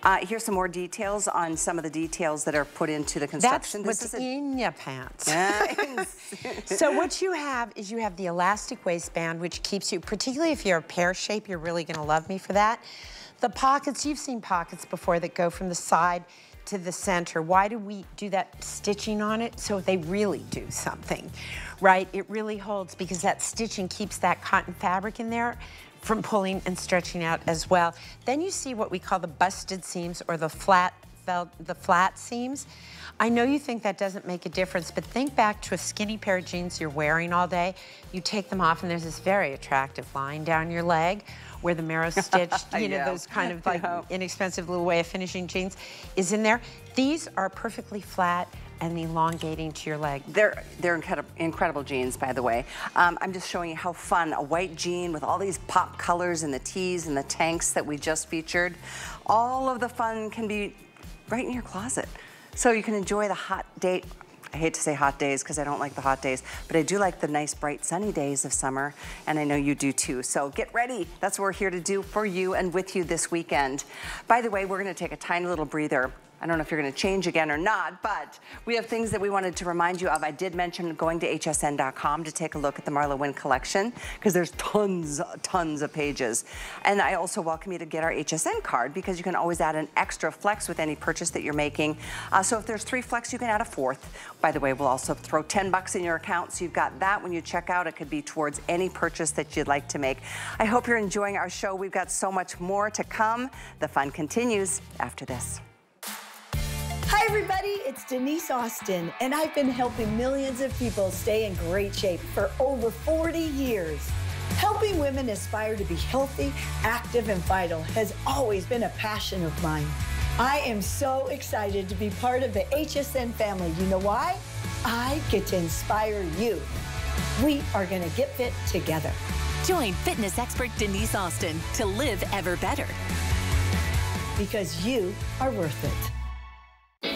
Uh, here's some more details on some of the details that are put into the construction. That's this what's is in your pants. Yes. So what you have is you have the elastic waistband, which keeps you, particularly if you're a pear shape, you're really gonna love me for that. The pockets, you've seen pockets before that go from the side to the center. Why do we do that stitching on it? So they really do something, right? It really holds because that stitching keeps that cotton fabric in there from pulling and stretching out as well. Then you see what we call the busted seams or the flat felt, the flat seams. I know you think that doesn't make a difference, but think back to a skinny pair of jeans you're wearing all day. You take them off and there's this very attractive line down your leg where the marrow stitch, you know, yeah. those kind of like yeah. inexpensive little way of finishing jeans is in there. These are perfectly flat and elongating to your leg. They're, they're incredible, incredible jeans, by the way. Um, I'm just showing you how fun a white jean with all these pop colors and the tees and the tanks that we just featured. All of the fun can be right in your closet. So you can enjoy the hot day. I hate to say hot days because I don't like the hot days, but I do like the nice, bright, sunny days of summer, and I know you do too. So get ready. That's what we're here to do for you and with you this weekend. By the way, we're gonna take a tiny little breather. I don't know if you're gonna change again or not, but we have things that we wanted to remind you of. I did mention going to H S N dot com to take a look at the Marla Wynne collection because there's tons, tons of pages. And I also welcome you to get our H S N card because you can always add an extra flex with any purchase that you're making. Uh, so if there's three flex, you can add a fourth. By the way, we'll also throw ten bucks in your account, so you've got that when you check out. It could be towards any purchase that you'd like to make. I hope you're enjoying our show. We've got so much more to come. The fun continues after this. Hi everybody, it's Denise Austin, and I've been helping millions of people stay in great shape for over forty years. Helping women aspire to be healthy, active, and vital has always been a passion of mine. I am so excited to be part of the H S N family. You know why? I get to inspire you. We are gonna get fit together. Join fitness expert Denise Austin to live ever better. Because you are worth it.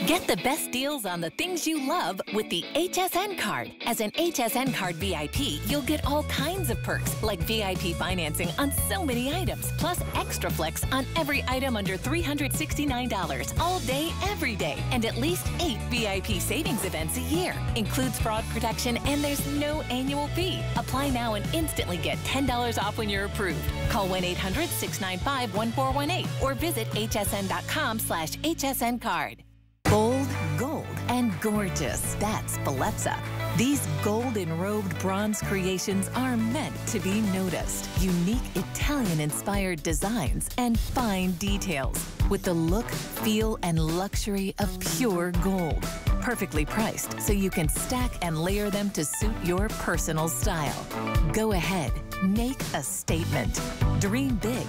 Get the best deals on the things you love with the H S N card. As an H S N card V I P, you'll get all kinds of perks, like V I P financing on so many items, plus extra flex on every item under three hundred sixty-nine dollars all day, every day, and at least eight V I P savings events a year. Includes fraud protection, and there's no annual fee. Apply now and instantly get ten dollars off when you're approved. Call one eight hundred, six nine five, one four one eight or visit H S N dot com slash H S N card. Bold, gold, and gorgeous. That's Bellezza. These gold enrobed bronze creations are meant to be noticed. Unique Italian-inspired designs and fine details with the look, feel, and luxury of pure gold. Perfectly priced so you can stack and layer them to suit your personal style. Go ahead, make a statement. Dream big,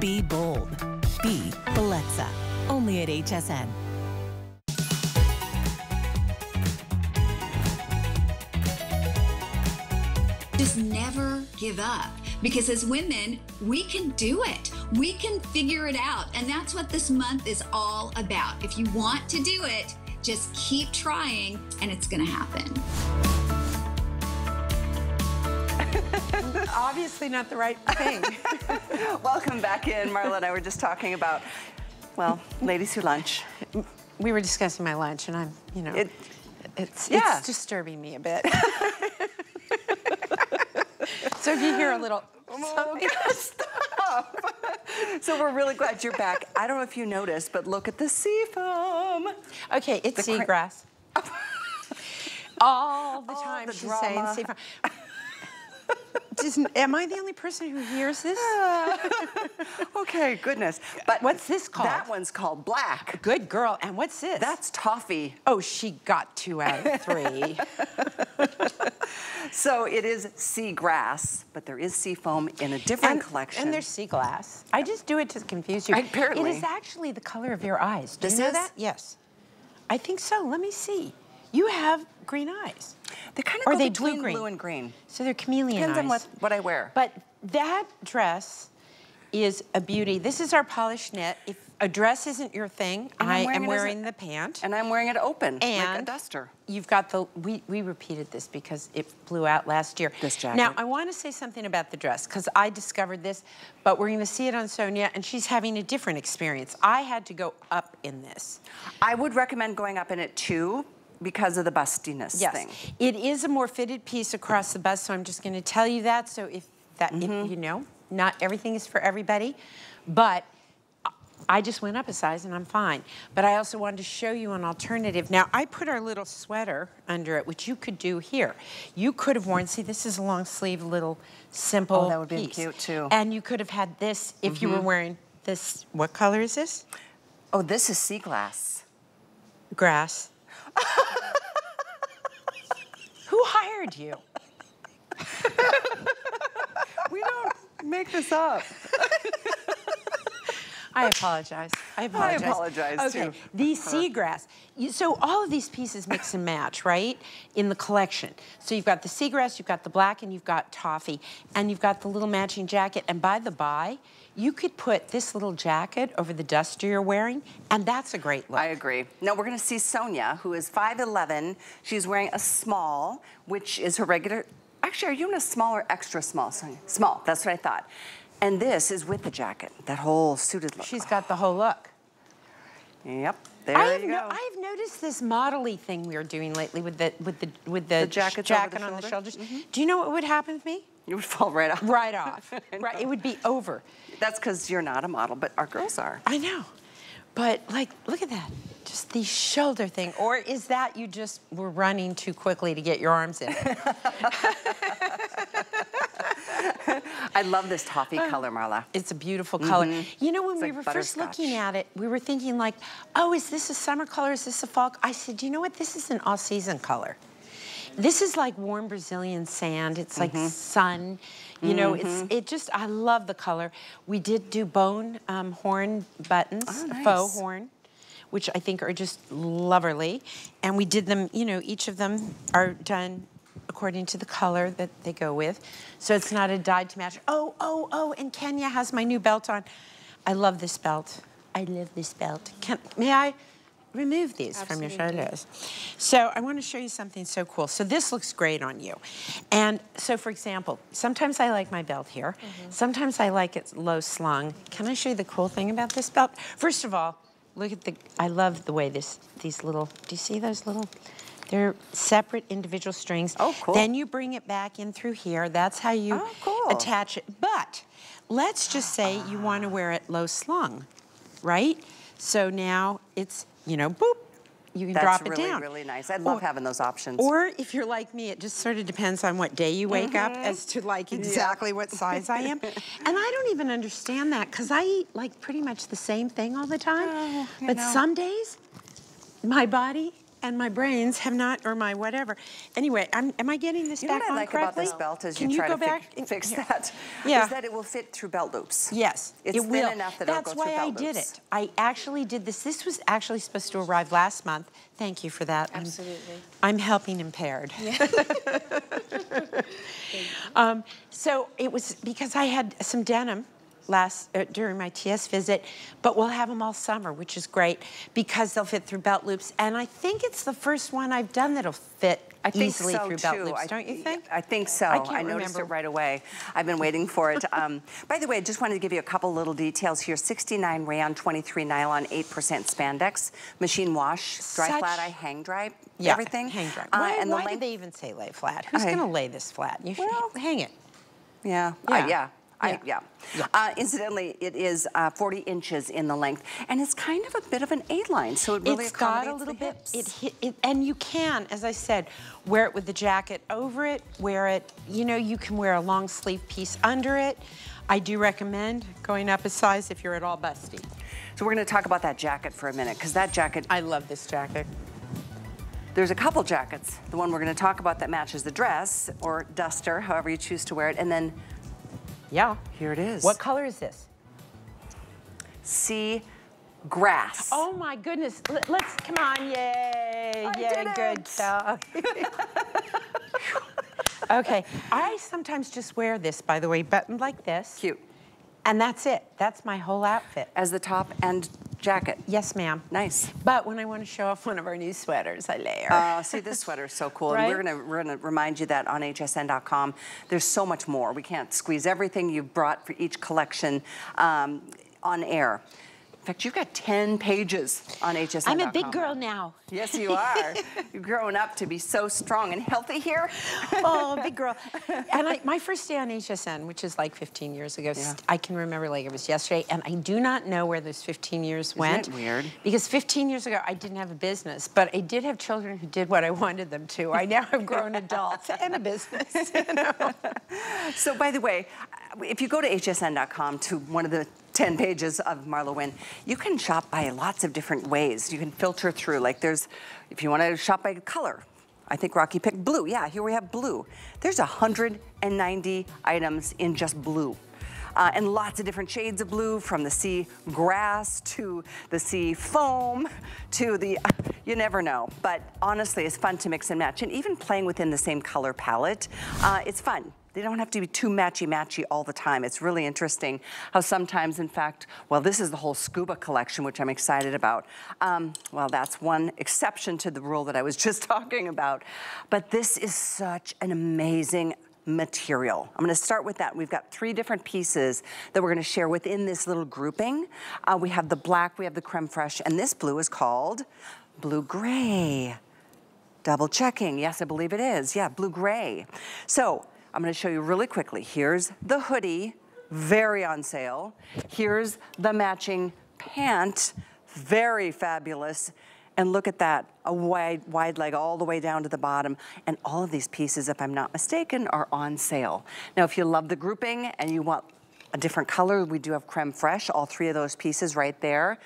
be bold, be Bellezza. Only at H S N. Just never give up, because as women, we can do it. We can figure it out. And that's what this month is all about. If you want to do it, just keep trying and it's going to happen. Obviously not the right thing. Welcome back in. Marla and I were just talking about, well, ladies who lunch. We were discussing my lunch and I'm, you know, it, it's, yeah. it's disturbing me a bit. So if you hear a little, oh, stop. So we're really glad you're back. I don't know if you noticed, but look at the sea foam. Okay, it's seagrass. All the All time the she's drama. saying sea foam. Just, am I the only person who hears this? Uh, okay, goodness. But what's this called? That one's called black. Good girl. And what's this? That's toffee. Oh, she got two out of three. So it is sea grass, but there is sea foam in a different and, collection. And there's sea glass. I just do it to confuse you. Apparently. It is actually the color of your eyes. Do this you know is? that? Yes. I think so. Let me see. You have green eyes. They kind of are they blue, green. blue and green. So they're chameleon Depends eyes. Depends on what, what I wear. But that dress is a beauty. This is our polished knit. If a dress isn't your thing. I am wearing the pant. And I'm wearing it open, like a duster. You've got the, we, we repeated this because it blew out last year. This jacket. Now, I want to say something about the dress because I discovered this, but we're going to see it on Sonia, and she's having a different experience. I had to go up in this. I would recommend going up in it too, because of the bustiness yes. thing. It is a more fitted piece across the bust, so I'm just going to tell you that. So if that, mm-hmm. if, you know, not everything is for everybody, but I just went up a size and I'm fine. But I also wanted to show you an alternative. Now, I put our little sweater under it, which you could do here. You could have worn, see, this is a long sleeve, little simple piece. Oh, that would be cute too. And you could have had this if mm-hmm. you were wearing this. What color is this? Oh, this is sea glass. Grass. Who hired you? We don't make this up. I apologize. I apologize. I apologize okay. too. The seagrass. So all of these pieces mix and match, right? In the collection. So you've got the seagrass, you've got the black, and you've got toffee, and you've got the little matching jacket. And by the by, you could put this little jacket over the duster you're wearing, and that's a great look. I agree. Now we're going to see Sonia, who is five eleven. She's wearing a small, which is her regular. Actually, are you in a small or extra small, Sonia? Small. That's what I thought. And this is with the jacket, that whole suited look. She's got the whole look. Yep, there I you go. No, I've noticed this model-y thing we were doing lately with the with the with the, the jacket the on the shoulders. Mm-hmm. Do you know what would happen to me? You would fall right off. Right off. Right, it would be over. That's because you're not a model, but our girls are. I know, but like, look at that. Just the shoulder thing, or is that you just were running too quickly to get your arms in it? I love this toffee color, Marla. It's a beautiful color. Mm-hmm. You know, when it's we like were first looking at it, we were thinking like, oh, is this a summer color? Is this a fall? I said, you know what? This is an all-season color. This is like warm Brazilian sand. It's like mm-hmm. sun. You know, mm-hmm. it's it just, I love the color. We did do bone um, horn buttons, oh, nice. Faux horn, which I think are just loverly. And we did them, you know, each of them are done according to the color that they go with. So it's not a dyed to match. Oh, oh, oh, and Kenya has my new belt on. I love this belt. I love this belt. Can, may I remove these Absolutely. From your shoulders? So I want to show you something so cool. So this looks great on you. And so, for example, sometimes I like my belt here. Mm-hmm. Sometimes I like it low slung. Can I show you the cool thing about this belt? First of all, look at the, I love the way this, these little, do you see those little, they're separate individual strings. Oh, cool. Then you bring it back in through here. That's how you oh, cool. attach it. But let's just say you want to wear it low slung, right? So now it's, you know, boop, you can That's drop it really, down. That's really, really nice. I love or, having those options. Or if you're like me, it just sort of depends on what day you wake mm-hmm. up as to like exactly yeah. what size I am. And I don't even understand that because I eat like pretty much the same thing all the time. Oh, but know. Some days, my body and my brains have not, or my whatever. Anyway, I'm, am I getting this you back on correctly? You know what I like correctly? About this belt is Can you try you go to back fi and, fix here. That, yeah. is that it will fit through belt loops. Yes, it's it will. Thin enough that That's it'll go through belt loops. That's why I did it. I actually did this. This was actually supposed to arrive last month. Thank you for that. Absolutely. I'm, I'm helping impaired. Yeah. um, so it was because I had some denim last uh, during my T S visit, but we'll have them all summer, which is great because they'll fit through belt loops. And I think it's the first one I've done that'll fit I think easily so through too. Belt loops, I, don't you think? I think so. I, I noticed remember. It right away. I've been waiting for it. Um, by the way, I just wanted to give you a couple little details here. sixty-nine rayon, twenty-three nylon, eight percent spandex, machine wash, dry Such... flat, I hang dry, yeah, everything. Hang dry. Uh, why and why the length... did they even say lay flat? Who's okay. going to lay this flat? You should well, hang it. Yeah. Yeah. Uh, yeah. Yeah. I, yeah. yeah. Uh, incidentally, it is uh, forty inches in the length, and it's kind of a bit of an A-line, so it really it's accommodates got a little the bit. It, hit, it, and you can, as I said, wear it with the jacket over it. Wear it. You know, you can wear a long sleeve piece under it. I do recommend going up a size if you're at all busty. So we're going to talk about that jacket for a minute, because that jacket. I love this jacket. There's a couple jackets. The one we're going to talk about that matches the dress or duster, however you choose to wear it, and then. Yeah. Here it is. What color is this? Sea grass. Oh my goodness. Let's, come on, yay. I yay, good stuff. Okay, I sometimes just wear this, by the way, buttoned like this. Cute. And that's it. That's my whole outfit. As the top and jacket. Yes, ma'am. Nice. But when I want to show off one of our new sweaters, I layer. Uh, see, this sweater is so cool. Right? And we're gonna, we're gonna remind you that on H S N dot com, there's so much more. We can't squeeze everything you've brought for each collection um, on air. In fact, you've got ten pages on H S N dot com. I'm a big girl now. Yes, you are. You've grown up to be so strong and healthy here. Oh, big girl. And I, my first day on H S N, which is like fifteen years ago, yeah. I can remember like it was yesterday, and I do not know where those fifteen years went. Isn't it weird? Because fifteen years ago, I didn't have a business, but I did have children who did what I wanted them to. I now have grown adults and a business. You know? So, by the way, if you go to H S N dot com to one of the ten pages of Marla Wynne, you can shop by lots of different ways. You can filter through, like there's, if you want to shop by color, I think Rocky picked blue. Yeah, here we have blue. There's one hundred ninety items in just blue. Uh, and lots of different shades of blue, from the sea grass to the sea foam to the, uh, you never know. But honestly, it's fun to mix and match. And even playing within the same color palette, uh, it's fun. They don't have to be too matchy-matchy all the time. It's really interesting how sometimes, in fact, well, this is the whole scuba collection, which I'm excited about. Um, well, that's one exception to the rule that I was just talking about. But this is such an amazing material. I'm gonna start with that. We've got three different pieces that we're gonna share within this little grouping. Uh, we have the black, we have the creme fraiche, and this blue is called blue gray. Double checking, yes, I believe it is. Yeah, blue gray. So, I'm gonna show you really quickly. Here's the hoodie, very on sale. Here's the matching pant, very fabulous. And look at that, a wide, wide leg all the way down to the bottom. And all of these pieces, if I'm not mistaken, are on sale. Now, if you love the grouping and you want a different color, we do have creme fraiche, all three of those pieces right there.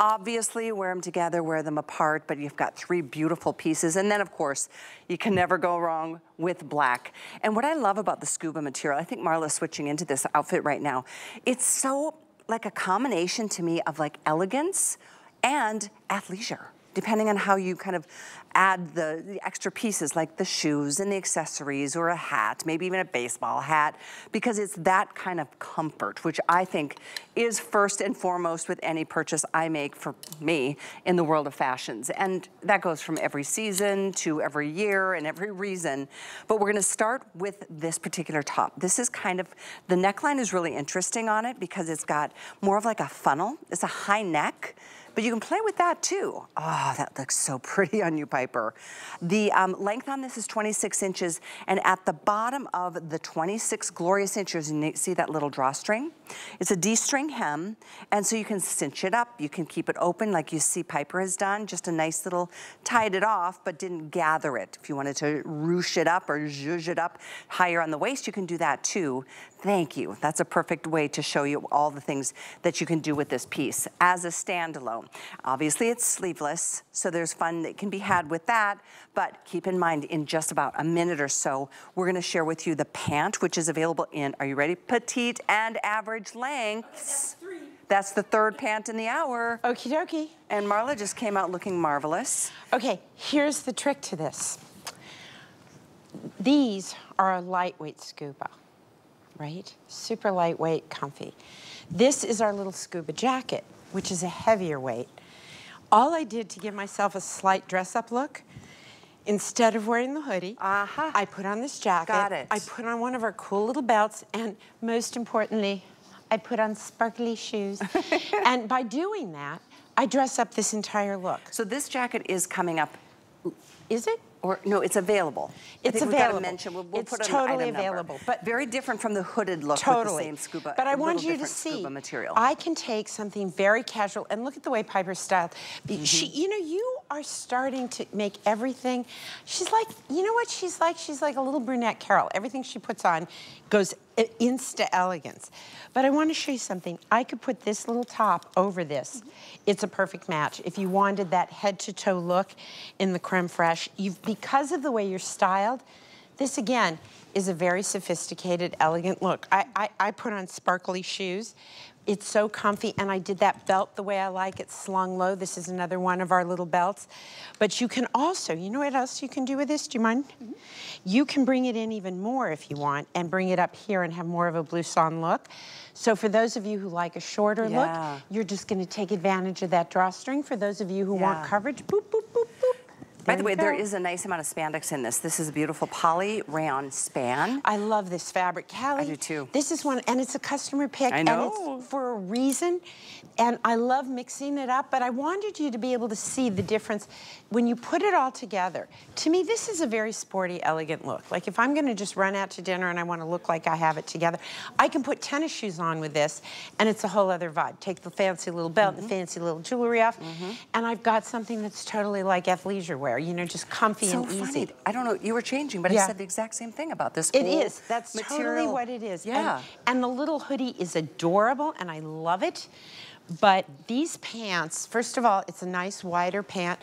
Obviously, wear them together, wear them apart, but you've got three beautiful pieces. And then, of course, you can never go wrong with black. And what I love about the scuba material, I think Marla's switching into this outfit right now, it's so like a combination to me of like elegance and athleisure, depending on how you kind of add the, the extra pieces, like the shoes and the accessories or a hat, maybe even a baseball hat, because it's that kind of comfort, which I think is first and foremost with any purchase I make for me in the world of fashions. And that goes from every season to every year and every reason. But we're gonna start with this particular top. This is kind of, the neckline is really interesting on it because it's got more of like a funnel. It's a high neck, but you can play with that too. Oh, that looks so pretty on you, Piper. The um, length on this is twenty-six inches, and at the bottom of the twenty-six glorious inches, you see that little drawstring? It's a D-string hem, and so you can cinch it up, you can keep it open like you see Piper has done, just a nice little, tied it off, but didn't gather it. If you wanted to ruche it up or zhuzh it up higher on the waist, you can do that too. Thank you. That's a perfect way to show you all the things that you can do with this piece as a standalone. Obviously, it's sleeveless, so there's fun that can be had with that, but keep in mind, in just about a minute or so, we're gonna share with you the pant, which is available in, are you ready? Petite and average lengths. Oh, that's three. That's the third pant in the hour. Okie dokie. And Marla just came out looking marvelous. Okay, here's the trick to this. These are a lightweight scuba, right? Super lightweight, comfy. This is our little scuba jacket, which is a heavier weight. All I did to give myself a slight dress-up look, instead of wearing the hoodie, uh-huh. I put on this jacket. Got it. I put on one of our cool little belts, and most importantly, I put on sparkly shoes. And by doing that, I dress up this entire look. So this jacket is coming up. Is it? Or, no, it's available. It's available. We've got to mention, we'll, we'll put on the item number. It's totally available. But very different from the hooded look with the same scuba. But I want you to see, I can take something very casual, and look at the way Piper's styled. Mm-hmm. She, you know, you are starting to make everything, she's like, you know what she's like? She's like a little brunette Carol. Everything she puts on goes insta elegance. But I want to show you something. I could put this little top over this. Mm-hmm. It's a perfect match. If you wanted that head to toe look in the creme fraiche, you've, because of the way you're styled, This again is a very sophisticated, elegant look. I, I, I put on sparkly shoes. It's so comfy, and I did that belt the way I like it, slung low. This is another one of our little belts. But you can also, you know what else you can do with this? Do you mind? Mm-hmm. You can bring it in even more if you want and bring it up here and have more of a blouson look. So for those of you who like a shorter yeah. look, you're just gonna take advantage of that drawstring. For those of you who yeah. want coverage, boop, boop, boop, boop. By the way, there is a nice amount of spandex in this. This is a beautiful poly rayon span. I love this fabric, Callie. I do too. This is one, and it's a customer pick. I know. And it's for a reason. And I love mixing it up, but I wanted you to be able to see the difference when you put it all together. To me, this is a very sporty, elegant look. Like if I'm gonna just run out to dinner and I wanna look like I have it together, I can put tennis shoes on with this, and it's a whole other vibe. Take the fancy little belt mm-hmm. and the fancy little jewelry off, mm-hmm. and I've got something that's totally like athleisure wear. You know, just comfy so and easy. Funny. I don't know, you were changing, but yeah. I said the exact same thing about this. It is, that's material. Totally what it is. Yeah. And, and the little hoodie is adorable, and I love it. But these pants, first of all, it's a nice wider pant.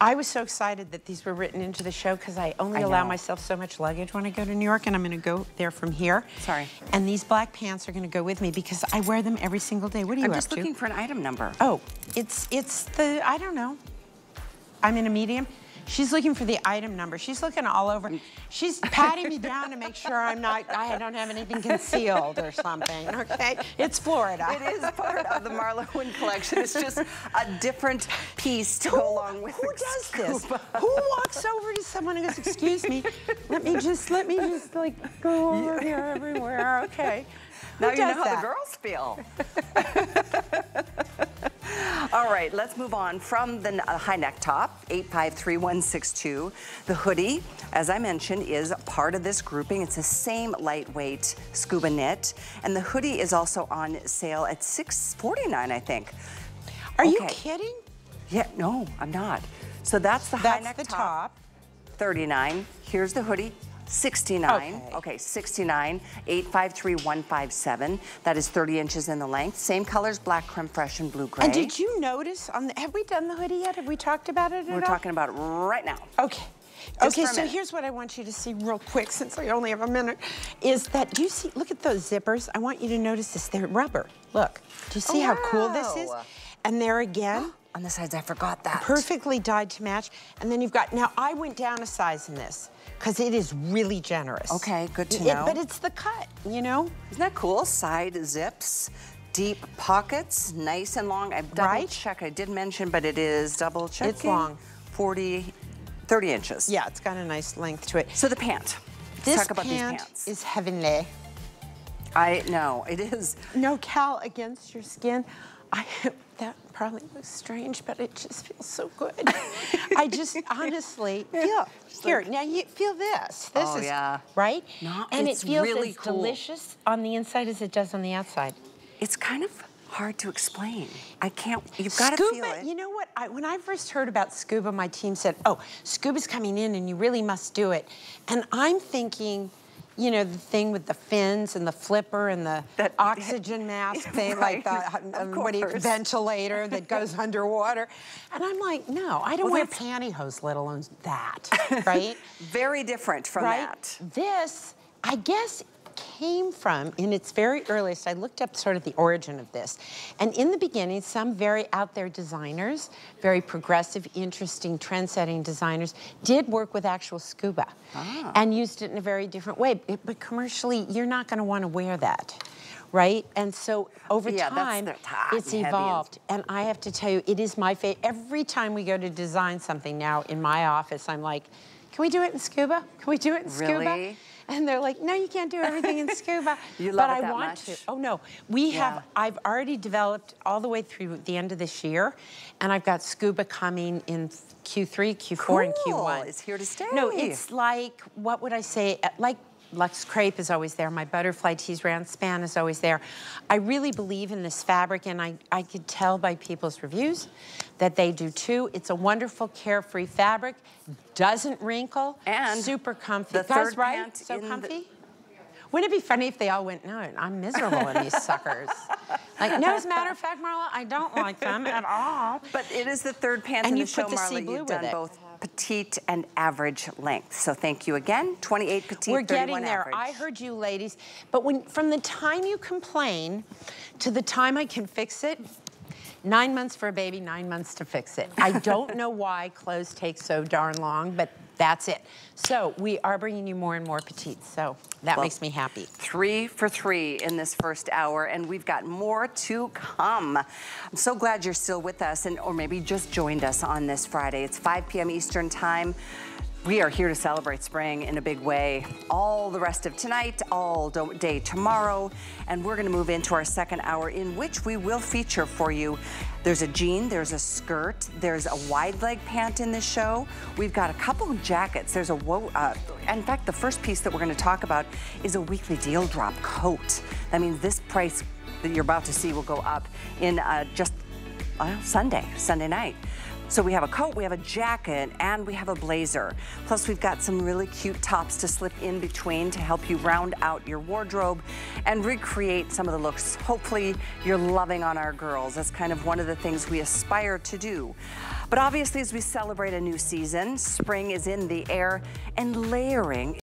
I was so excited that these were written into the show because I only I allow know. myself so much luggage when I go to New York, and I'm gonna go there from here. Sorry. And these black pants are gonna go with me because I wear them every single day. What are you I'm up just to? looking for an item number. Oh, it's it's the, I don't know. I'm in a medium. She's looking for the item number. She's looking all over. She's patting me down to make sure I'm not, I don't have anything concealed or something, okay? It's Florida. It is part of the Marla Wynne collection. It's just a different piece to who, go along with Who does this? Who walks over to someone and goes, excuse me, let me just, let me just like go over here everywhere, okay? Now you know how that? the girls feel. All right, let's move on from the high neck top, eight five three one six two. The hoodie, as I mentioned, is part of this grouping. It's the same lightweight scuba knit. And the hoodie is also on sale at six forty-nine, I think. Are okay. you kidding? Yeah, no, I'm not. So that's the that's high neck the top, top, thirty-nine. Here's the hoodie. sixty-nine, okay, okay sixty-nine, eight five three one five seven. That is thirty inches in the length. Same colors, black, creme fraiche, and blue gray. And did you notice, on the, have we done the hoodie yet? Have we talked about it at all? We're talking about it right now. Okay. Just okay, so minute. here's what I want you to see real quick, since I only have a minute, is that, do you see, look at those zippers. I want you to notice this, they're rubber. Look, do you see oh, wow. how cool this is? And there again. On the sides, I forgot that. Perfectly dyed to match. And then you've got, now I went down a size in this, because it is really generous. Okay, good to know. It, but it's the cut, you know? Isn't that cool? Side zips, deep pockets, nice and long. I've double right? checked, I did mention, but it is double checking. It's long. forty, thirty inches. Yeah, it's got a nice length to it. So the pant. Let's this talk about pant these pants. is heavenly. I know, it is. No cowl against your skin. I that probably looks strange, but it just feels so good. I just honestly feel just here like, now. You feel this. This oh, is yeah. right, Not, and it's it feels really as cool. delicious on the inside as it does on the outside. It's kind of hard to explain. I can't. You've got scuba, to feel it. You know what? I, when I first heard about scuba, my team said, "Oh, scuba's coming in, and you really must do it." And I'm thinking, you know, the thing with the fins and the flipper and the that, oxygen mask thing, right. like the um, what do you, ventilator that goes underwater. And I'm like, no, I don't well, wear that's... pantyhose, let alone that, right? Very different from right? that. This, I guess, came from, in its very earliest, I looked up sort of the origin of this. And in the beginning, some very out there designers, very progressive, interesting, trend-setting designers, did work with actual scuba ah. and used it in a very different way. It, but commercially, you're not gonna wanna wear that, right? And so over yeah, time, it's and evolved. And, and I have to tell you, it is my favorite. Every time we go to design something now in my office, I'm like, can we do it in scuba? Can we do it in scuba? Really? And they're like, no, you can't do everything in scuba. you love but it I that want much. to. Oh no, we yeah. have. I've already developed all the way through the end of this year, and I've got scuba coming in Q three, Q four, cool. and Q one. It's here to stay. No, it's like what would I say? Like Luxe Crepe is always there. My butterfly tees round span is always there. I really believe in this fabric, and I I could tell by people's reviews that they do too. It's a wonderful carefree fabric. Doesn't wrinkle and super comfy. The Guys, third right? pant so comfy. The... Wouldn't it be funny if they all went, no, I'm miserable in these suckers. Like, no, as a matter of fact, Marla, I don't like them at all. But it is the third pant and in you the show, Marla. You've done both. petite and average length. So thank you again. twenty-eight petite, We're getting there. Average. I heard you ladies. But when from the time you complain to the time I can fix it, nine months for a baby, nine months to fix it. I don't know why clothes take so darn long, but that's it. So we are bringing you more and more petites, so that well, makes me happy. Three for three in this first hour, and we've got more to come. I'm so glad you're still with us, and or maybe just joined us on this Friday. It's five P M Eastern time. We are here to celebrate spring in a big way. All the rest of tonight, all day tomorrow, and we're gonna move into our second hour, in which we will feature for you, there's a jean, there's a skirt, there's a wide leg pant in this show. We've got a couple of jackets. There's a, uh, in fact, the first piece that we're gonna talk about is a weekly deal drop coat. That means this price that you're about to see will go up in uh, just uh, Sunday, Sunday night. So we have a coat, we have a jacket, and we have a blazer. Plus we've got some really cute tops to slip in between to help you round out your wardrobe and recreate some of the looks hopefully you're loving on our girls. That's kind of one of the things we aspire to do. But obviously as we celebrate a new season, spring is in the air, and layering